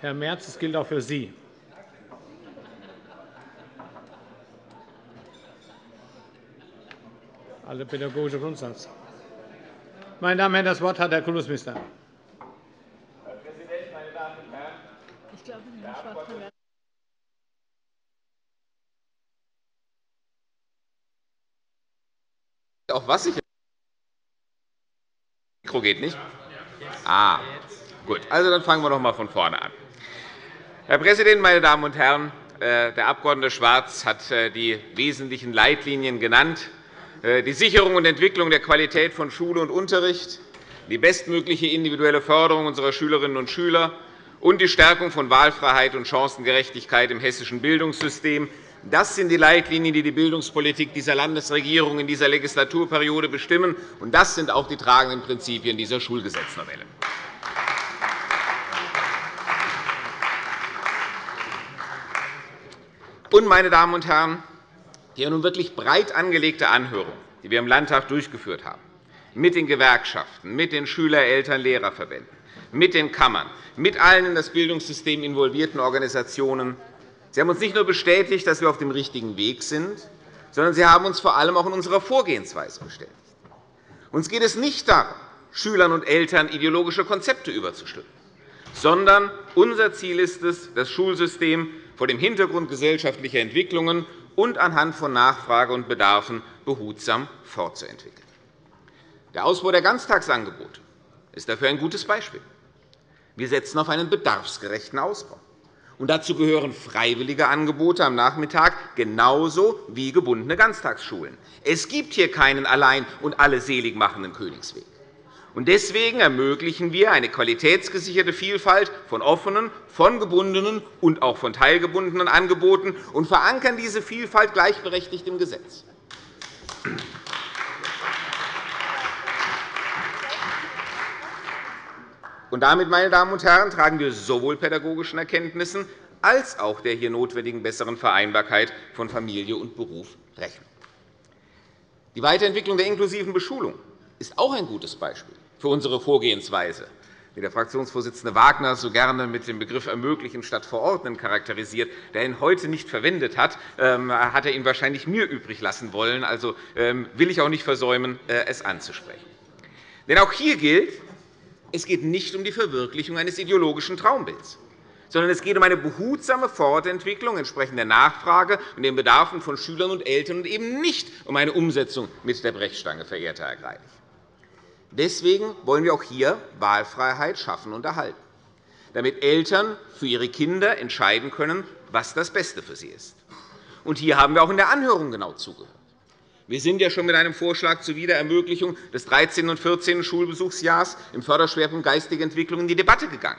Herr Merz, das gilt auch für Sie. Alle pädagogische Grundsatz. Meine Damen und Herren, das Wort hat Herr Kultusminister. Herr Präsident, meine Damen und Herren! Ich glaube, Herr Schwarz kann werden. Auf was ich? Mikro geht nicht? Ah, gut. Also, dann fangen wir noch einmal von vorne an. Herr Präsident, meine Damen und Herren! Der Abg. Schwarz hat die wesentlichen Leitlinien genannt. Die Sicherung und Entwicklung der Qualität von Schule und Unterricht, die bestmögliche individuelle Förderung unserer Schülerinnen und Schüler und die Stärkung von Wahlfreiheit und Chancengerechtigkeit im hessischen Bildungssystem. Das sind die Leitlinien, die die Bildungspolitik dieser Landesregierung in dieser Legislaturperiode bestimmen. Und das sind auch die tragenden Prinzipien dieser Schulgesetznovelle. Und, meine Damen und Herren, die nun wirklich breit angelegte Anhörung, die wir im Landtag durchgeführt haben, mit den Gewerkschaften, mit den Schüler-, Eltern-, Lehrerverbänden, mit den Kammern, mit allen in das Bildungssystem involvierten Organisationen. Sie haben uns nicht nur bestätigt, dass wir auf dem richtigen Weg sind, sondern Sie haben uns vor allem auch in unserer Vorgehensweise bestätigt. Uns geht es nicht darum, Schülern und Eltern ideologische Konzepte überzustülpen, sondern unser Ziel ist es, das Schulsystem vor dem Hintergrund gesellschaftlicher Entwicklungen und anhand von Nachfrage und Bedarfen behutsam fortzuentwickeln. Der Ausbau der Ganztagsangebote ist dafür ein gutes Beispiel. Wir setzen auf einen bedarfsgerechten Ausbau. Und dazu gehören freiwillige Angebote am Nachmittag genauso wie gebundene Ganztagsschulen. Es gibt hier keinen allein und alle selig machenden Königsweg. Und deswegen ermöglichen wir eine qualitätsgesicherte Vielfalt von offenen, von gebundenen und auch von teilgebundenen Angeboten und verankern diese Vielfalt gleichberechtigt im Gesetz. Und damit, meine Damen und Herren, tragen wir sowohl pädagogischen Erkenntnissen als auch der hier notwendigen besseren Vereinbarkeit von Familie und Beruf Rechnung. Die Weiterentwicklung der inklusiven Beschulung ist auch ein gutes Beispiel für unsere Vorgehensweise. wie der Fraktionsvorsitzende Wagner so gerne mit dem Begriff ermöglichen statt verordnen charakterisiert, der ihn heute nicht verwendet hat, hat er ihn wahrscheinlich mir übrig lassen wollen. Also will ich auch nicht versäumen, es anzusprechen. Denn auch hier gilt, es geht nicht um die Verwirklichung eines ideologischen Traumbilds, sondern es geht um eine behutsame Fortentwicklung entsprechend der Nachfrage und den Bedarfen von Schülern und Eltern und eben nicht um eine Umsetzung mit der Brechstange, verehrter Herr Greilich. Deswegen wollen wir auch hier Wahlfreiheit schaffen und erhalten, damit Eltern für ihre Kinder entscheiden können, was das Beste für sie ist. Und hier haben wir auch in der Anhörung genau zugehört. Wir sind ja schon mit einem Vorschlag zur Wiederermöglichung des 13. und 14. Schulbesuchsjahres im Förderschwerpunkt Geistige Entwicklung in die Debatte gegangen,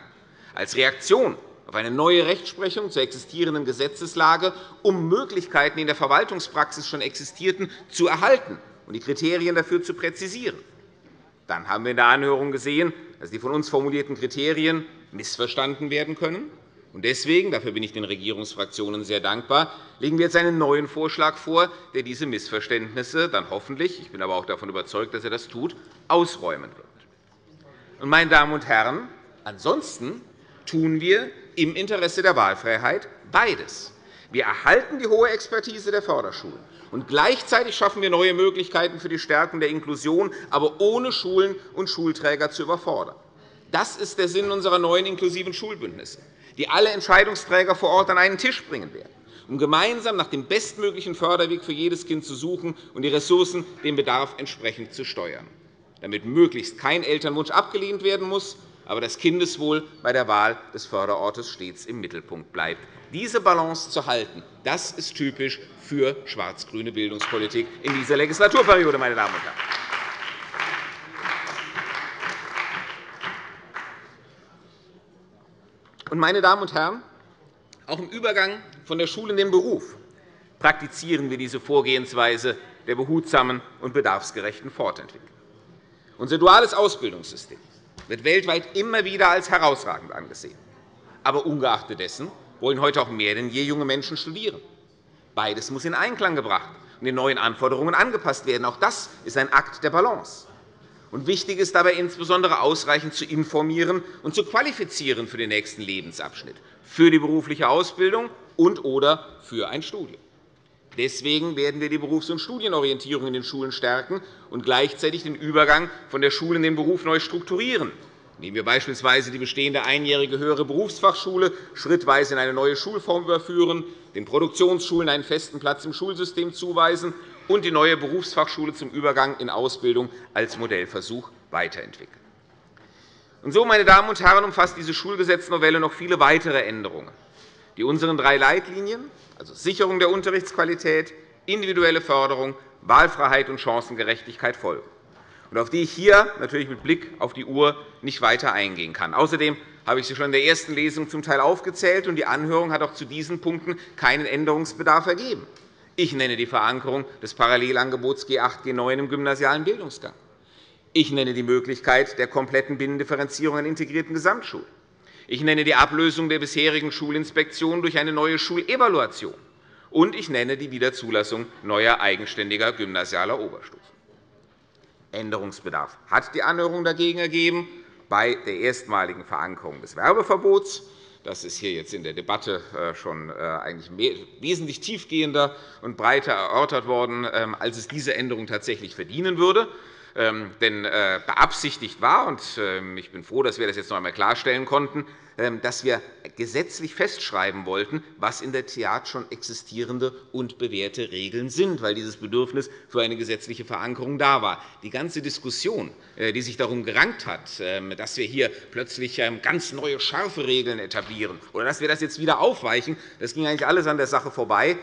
als Reaktion auf eine neue Rechtsprechung zur existierenden Gesetzeslage, um Möglichkeiten, die in der Verwaltungspraxis schon existierten, zu erhalten und die Kriterien dafür zu präzisieren. Dann haben wir in der Anhörung gesehen, dass die von uns formulierten Kriterien missverstanden werden können. Deswegen, dafür bin ich den Regierungsfraktionen sehr dankbar, legen wir jetzt einen neuen Vorschlag vor, der diese Missverständnisse dann hoffentlich – ich bin aber auch davon überzeugt, dass er das tut – ausräumen wird. Meine Damen und Herren, ansonsten tun wir im Interesse der Wahlfreiheit beides. Wir erhalten die hohe Expertise der Förderschulen, und gleichzeitig schaffen wir neue Möglichkeiten für die Stärkung der Inklusion, aber ohne Schulen und Schulträger zu überfordern. Das ist der Sinn unserer neuen inklusiven Schulbündnisse, die alle Entscheidungsträger vor Ort an einen Tisch bringen werden, um gemeinsam nach dem bestmöglichen Förderweg für jedes Kind zu suchen und die Ressourcen dem Bedarf entsprechend zu steuern, damit möglichst kein Elternwunsch abgelehnt werden muss, aber das Kindeswohl bei der Wahl des Förderortes stets im Mittelpunkt bleibt. Diese Balance zu halten, das ist typisch für schwarz-grüne Bildungspolitik in dieser Legislaturperiode, meine Damen und Herren. Und, meine Damen und Herren, auch im Übergang von der Schule in den Beruf praktizieren wir diese Vorgehensweise der behutsamen und bedarfsgerechten Fortentwicklung. Unser duales Ausbildungssystem wird weltweit immer wieder als herausragend angesehen. Aber ungeachtet dessen wollen heute auch mehr denn je junge Menschen studieren. Beides muss in Einklang gebracht und den neuen Anforderungen angepasst werden. Auch das ist ein Akt der Balance. Und wichtig ist dabei insbesondere, ausreichend zu informieren und zu qualifizieren für den nächsten Lebensabschnitt, für die berufliche Ausbildung und/oder für ein Studium. Deswegen werden wir die Berufs- und Studienorientierung in den Schulen stärken und gleichzeitig den Übergang von der Schule in den Beruf neu strukturieren, indem wir beispielsweise die bestehende einjährige höhere Berufsfachschule schrittweise in eine neue Schulform überführen, den Produktionsschulen einen festen Platz im Schulsystem zuweisen und die neue Berufsfachschule zum Übergang in Ausbildung als Modellversuch weiterentwickeln. Und so, meine Damen und Herren, umfasst diese Schulgesetznovelle noch viele weitere Änderungen, die unseren drei Leitlinien, also Sicherung der Unterrichtsqualität, individuelle Förderung, Wahlfreiheit und Chancengerechtigkeit, folgen und auf die ich hier natürlich mit Blick auf die Uhr nicht weiter eingehen kann. Außerdem habe ich sie schon in der ersten Lesung zum Teil aufgezählt, und die Anhörung hat auch zu diesen Punkten keinen Änderungsbedarf ergeben. Ich nenne die Verankerung des Parallelangebots G8, G9 im gymnasialen Bildungsgang. Ich nenne die Möglichkeit der kompletten Binnendifferenzierung an integrierten Gesamtschulen. Ich nenne die Ablösung der bisherigen Schulinspektion durch eine neue Schulevaluation. Und ich nenne die Wiederzulassung neuer eigenständiger gymnasialer Oberstufen. Änderungsbedarf hat die Anhörung dagegen ergeben bei der erstmaligen Verankerung des Werbeverbots. Das ist hier jetzt in der Debatte schon eigentlich wesentlich tiefgehender und breiter erörtert worden, als es diese Änderung tatsächlich verdienen würde. Denn beabsichtigt war, und ich bin froh, dass wir das jetzt noch einmal klarstellen konnten, dass wir gesetzlich festschreiben wollten, was in der Tat schon existierende und bewährte Regeln sind, weil dieses Bedürfnis für eine gesetzliche Verankerung da war. Die ganze Diskussion, die sich darum gerankt hat, dass wir hier plötzlich ganz neue, scharfe Regeln etablieren oder dass wir das jetzt wieder aufweichen, das ging eigentlich alles an der Sache vorbei.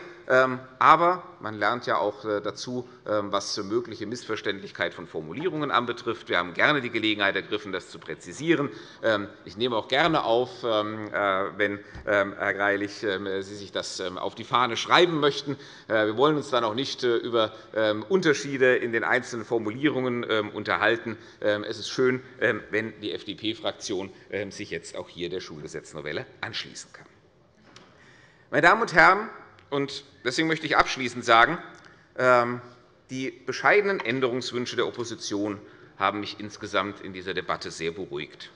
Aber man lernt ja auch dazu, was zur möglichen Missverständlichkeit von Formulierungen anbetrifft. Wir haben gerne die Gelegenheit ergriffen, das zu präzisieren. Ich nehme auch gerne auf, wenn Herr Greilich Sie sich das auf die Fahne schreiben möchten. Wir wollen uns dann auch nicht über Unterschiede in den einzelnen Formulierungen unterhalten. Es ist schön, wenn die FDP-Fraktion sich jetzt auch hier der Schulgesetznovelle anschließen kann. Meine Damen und Herren, und deswegen möchte ich abschließend sagen, die bescheidenen Änderungswünsche der Opposition haben mich insgesamt in dieser Debatte sehr beruhigt.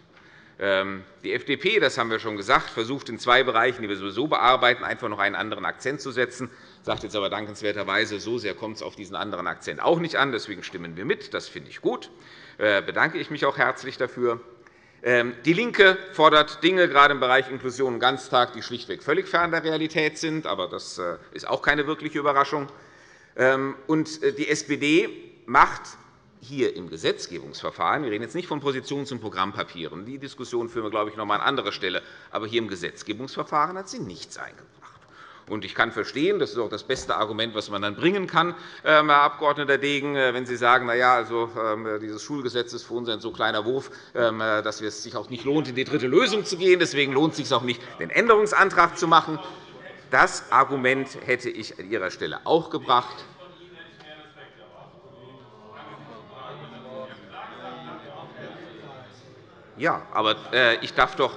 Die FDP, das haben wir schon gesagt, versucht in zwei Bereichen, die wir sowieso bearbeiten, einfach noch einen anderen Akzent zu setzen, sagt jetzt aber dankenswerterweise, so sehr kommt es auf diesen anderen Akzent auch nicht an. Deswegen stimmen wir mit. Das finde ich gut. Da bedanke ich mich auch herzlich dafür. DIE LINKE fordert Dinge, gerade im Bereich Inklusion und Ganztag, die schlichtweg völlig fern der Realität sind. Aber das ist auch keine wirkliche Überraschung. Und die SPD macht hier im Gesetzgebungsverfahren, wir reden jetzt nicht von Positions- und Programmpapieren, die Diskussion führen wir, glaube ich, noch einmal an anderer Stelle, aber hier im Gesetzgebungsverfahren hat sie nichts eingebracht. Und ich kann verstehen, das ist auch das beste Argument, das man dann bringen kann, Herr Abg. Degen, wenn Sie sagen, na ja, also, dieses Schulgesetz ist für uns ein so kleiner Wurf, dass es sich auch nicht lohnt, in die dritte Lösung zu gehen. Deswegen lohnt es sich auch nicht, den Änderungsantrag zu machen. Das Argument hätte ich an Ihrer Stelle auch gebracht. Ja, aber ich darf doch,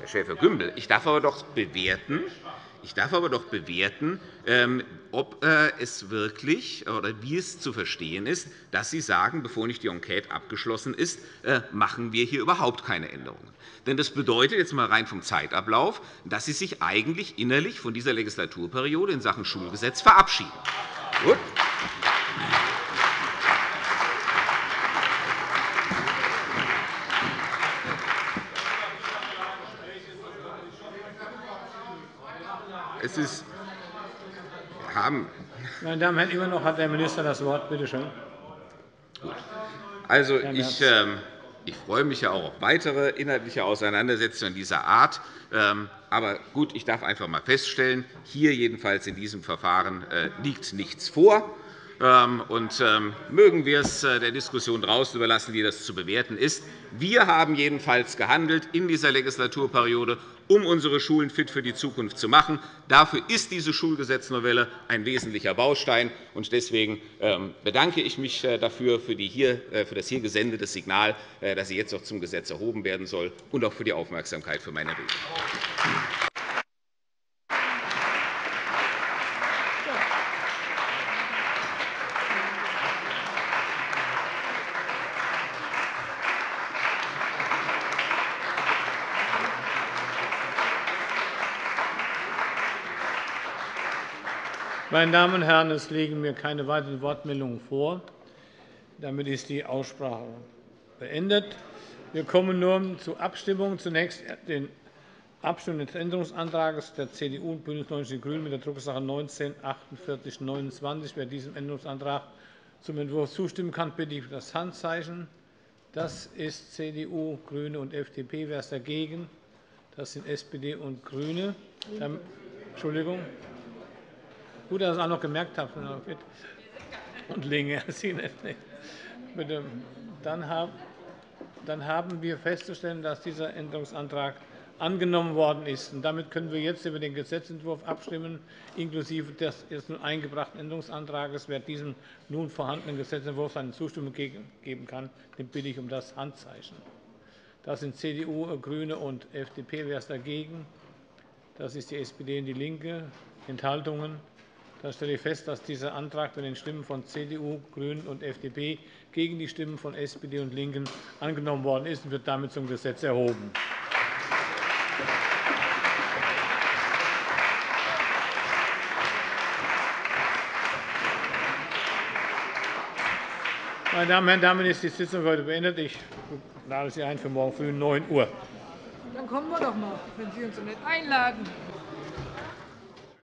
Herr Schäfer-Gümbel, ich darf aber doch bewerten, ob es wirklich oder wie es zu verstehen ist, dass Sie sagen, bevor nicht die Enquete abgeschlossen ist, machen wir hier überhaupt keine Änderungen. Denn das bedeutet jetzt mal rein vom Zeitablauf, dass Sie sich eigentlich innerlich von dieser Legislaturperiode in Sachen Schulgesetz verabschieden. Gut. Meine Damen und Herren, immer noch hat der Minister das Wort. Bitte schön. Gut. Also, ich freue mich ja auch auf weitere inhaltliche Auseinandersetzungen dieser Art. Aber gut, ich darf einfach einmal feststellen, hier jedenfalls in diesem Verfahren liegt nichts vor. Und mögen wir es der Diskussion draußen überlassen, die das zu bewerten ist. Wir haben jedenfalls gehandelt in dieser Legislaturperiode, um unsere Schulen fit für die Zukunft zu machen. Dafür ist diese Schulgesetznovelle ein wesentlicher Baustein. Und deswegen bedanke ich mich dafür für das hier gesendete Signal, dass sie jetzt auch zum Gesetz erhoben werden soll, und auch für die Aufmerksamkeit für meine Rede. Meine Damen und Herren, es liegen mir keine weiteren Wortmeldungen vor. Damit ist die Aussprache beendet. Wir kommen nun zur Abstimmung. Zunächst den Abstimmung des Änderungsantrags der CDU und BÜNDNIS 90/DIE GRÜNEN mit der Drucksache 19/4829. Wer diesem Änderungsantrag zum Entwurf zustimmen kann, bitte ich um das Handzeichen. Das ist CDU, GRÜNE und FDP. Wer ist dagegen? Das sind SPD und GRÜNE. Entschuldigung. Gut, dass ich es auch noch gemerkt habe. Und Linke. Dann haben wir festzustellen, dass dieser Änderungsantrag angenommen worden ist. Und damit können wir jetzt über den Gesetzentwurf abstimmen, inklusive des jetzt nun eingebrachten Änderungsantrags. Wer diesem nun vorhandenen Gesetzentwurf seine Zustimmung geben kann, den bitte ich um das Handzeichen. Das sind CDU, GRÜNE und FDP. Wer ist dagegen? Das ist die SPD und DIE LINKE. Enthaltungen? Dann stelle ich fest, dass dieser Antrag mit den Stimmen von CDU, GRÜNEN und FDP gegen die Stimmen von SPD und LINKEN angenommen worden ist und wird damit zum Gesetz erhoben. Meine Damen und Herren, damit ist die Sitzung heute beendet. Ich lade Sie ein für morgen früh 9 Uhr. Dann kommen wir doch mal, wenn Sie uns so nett einladen.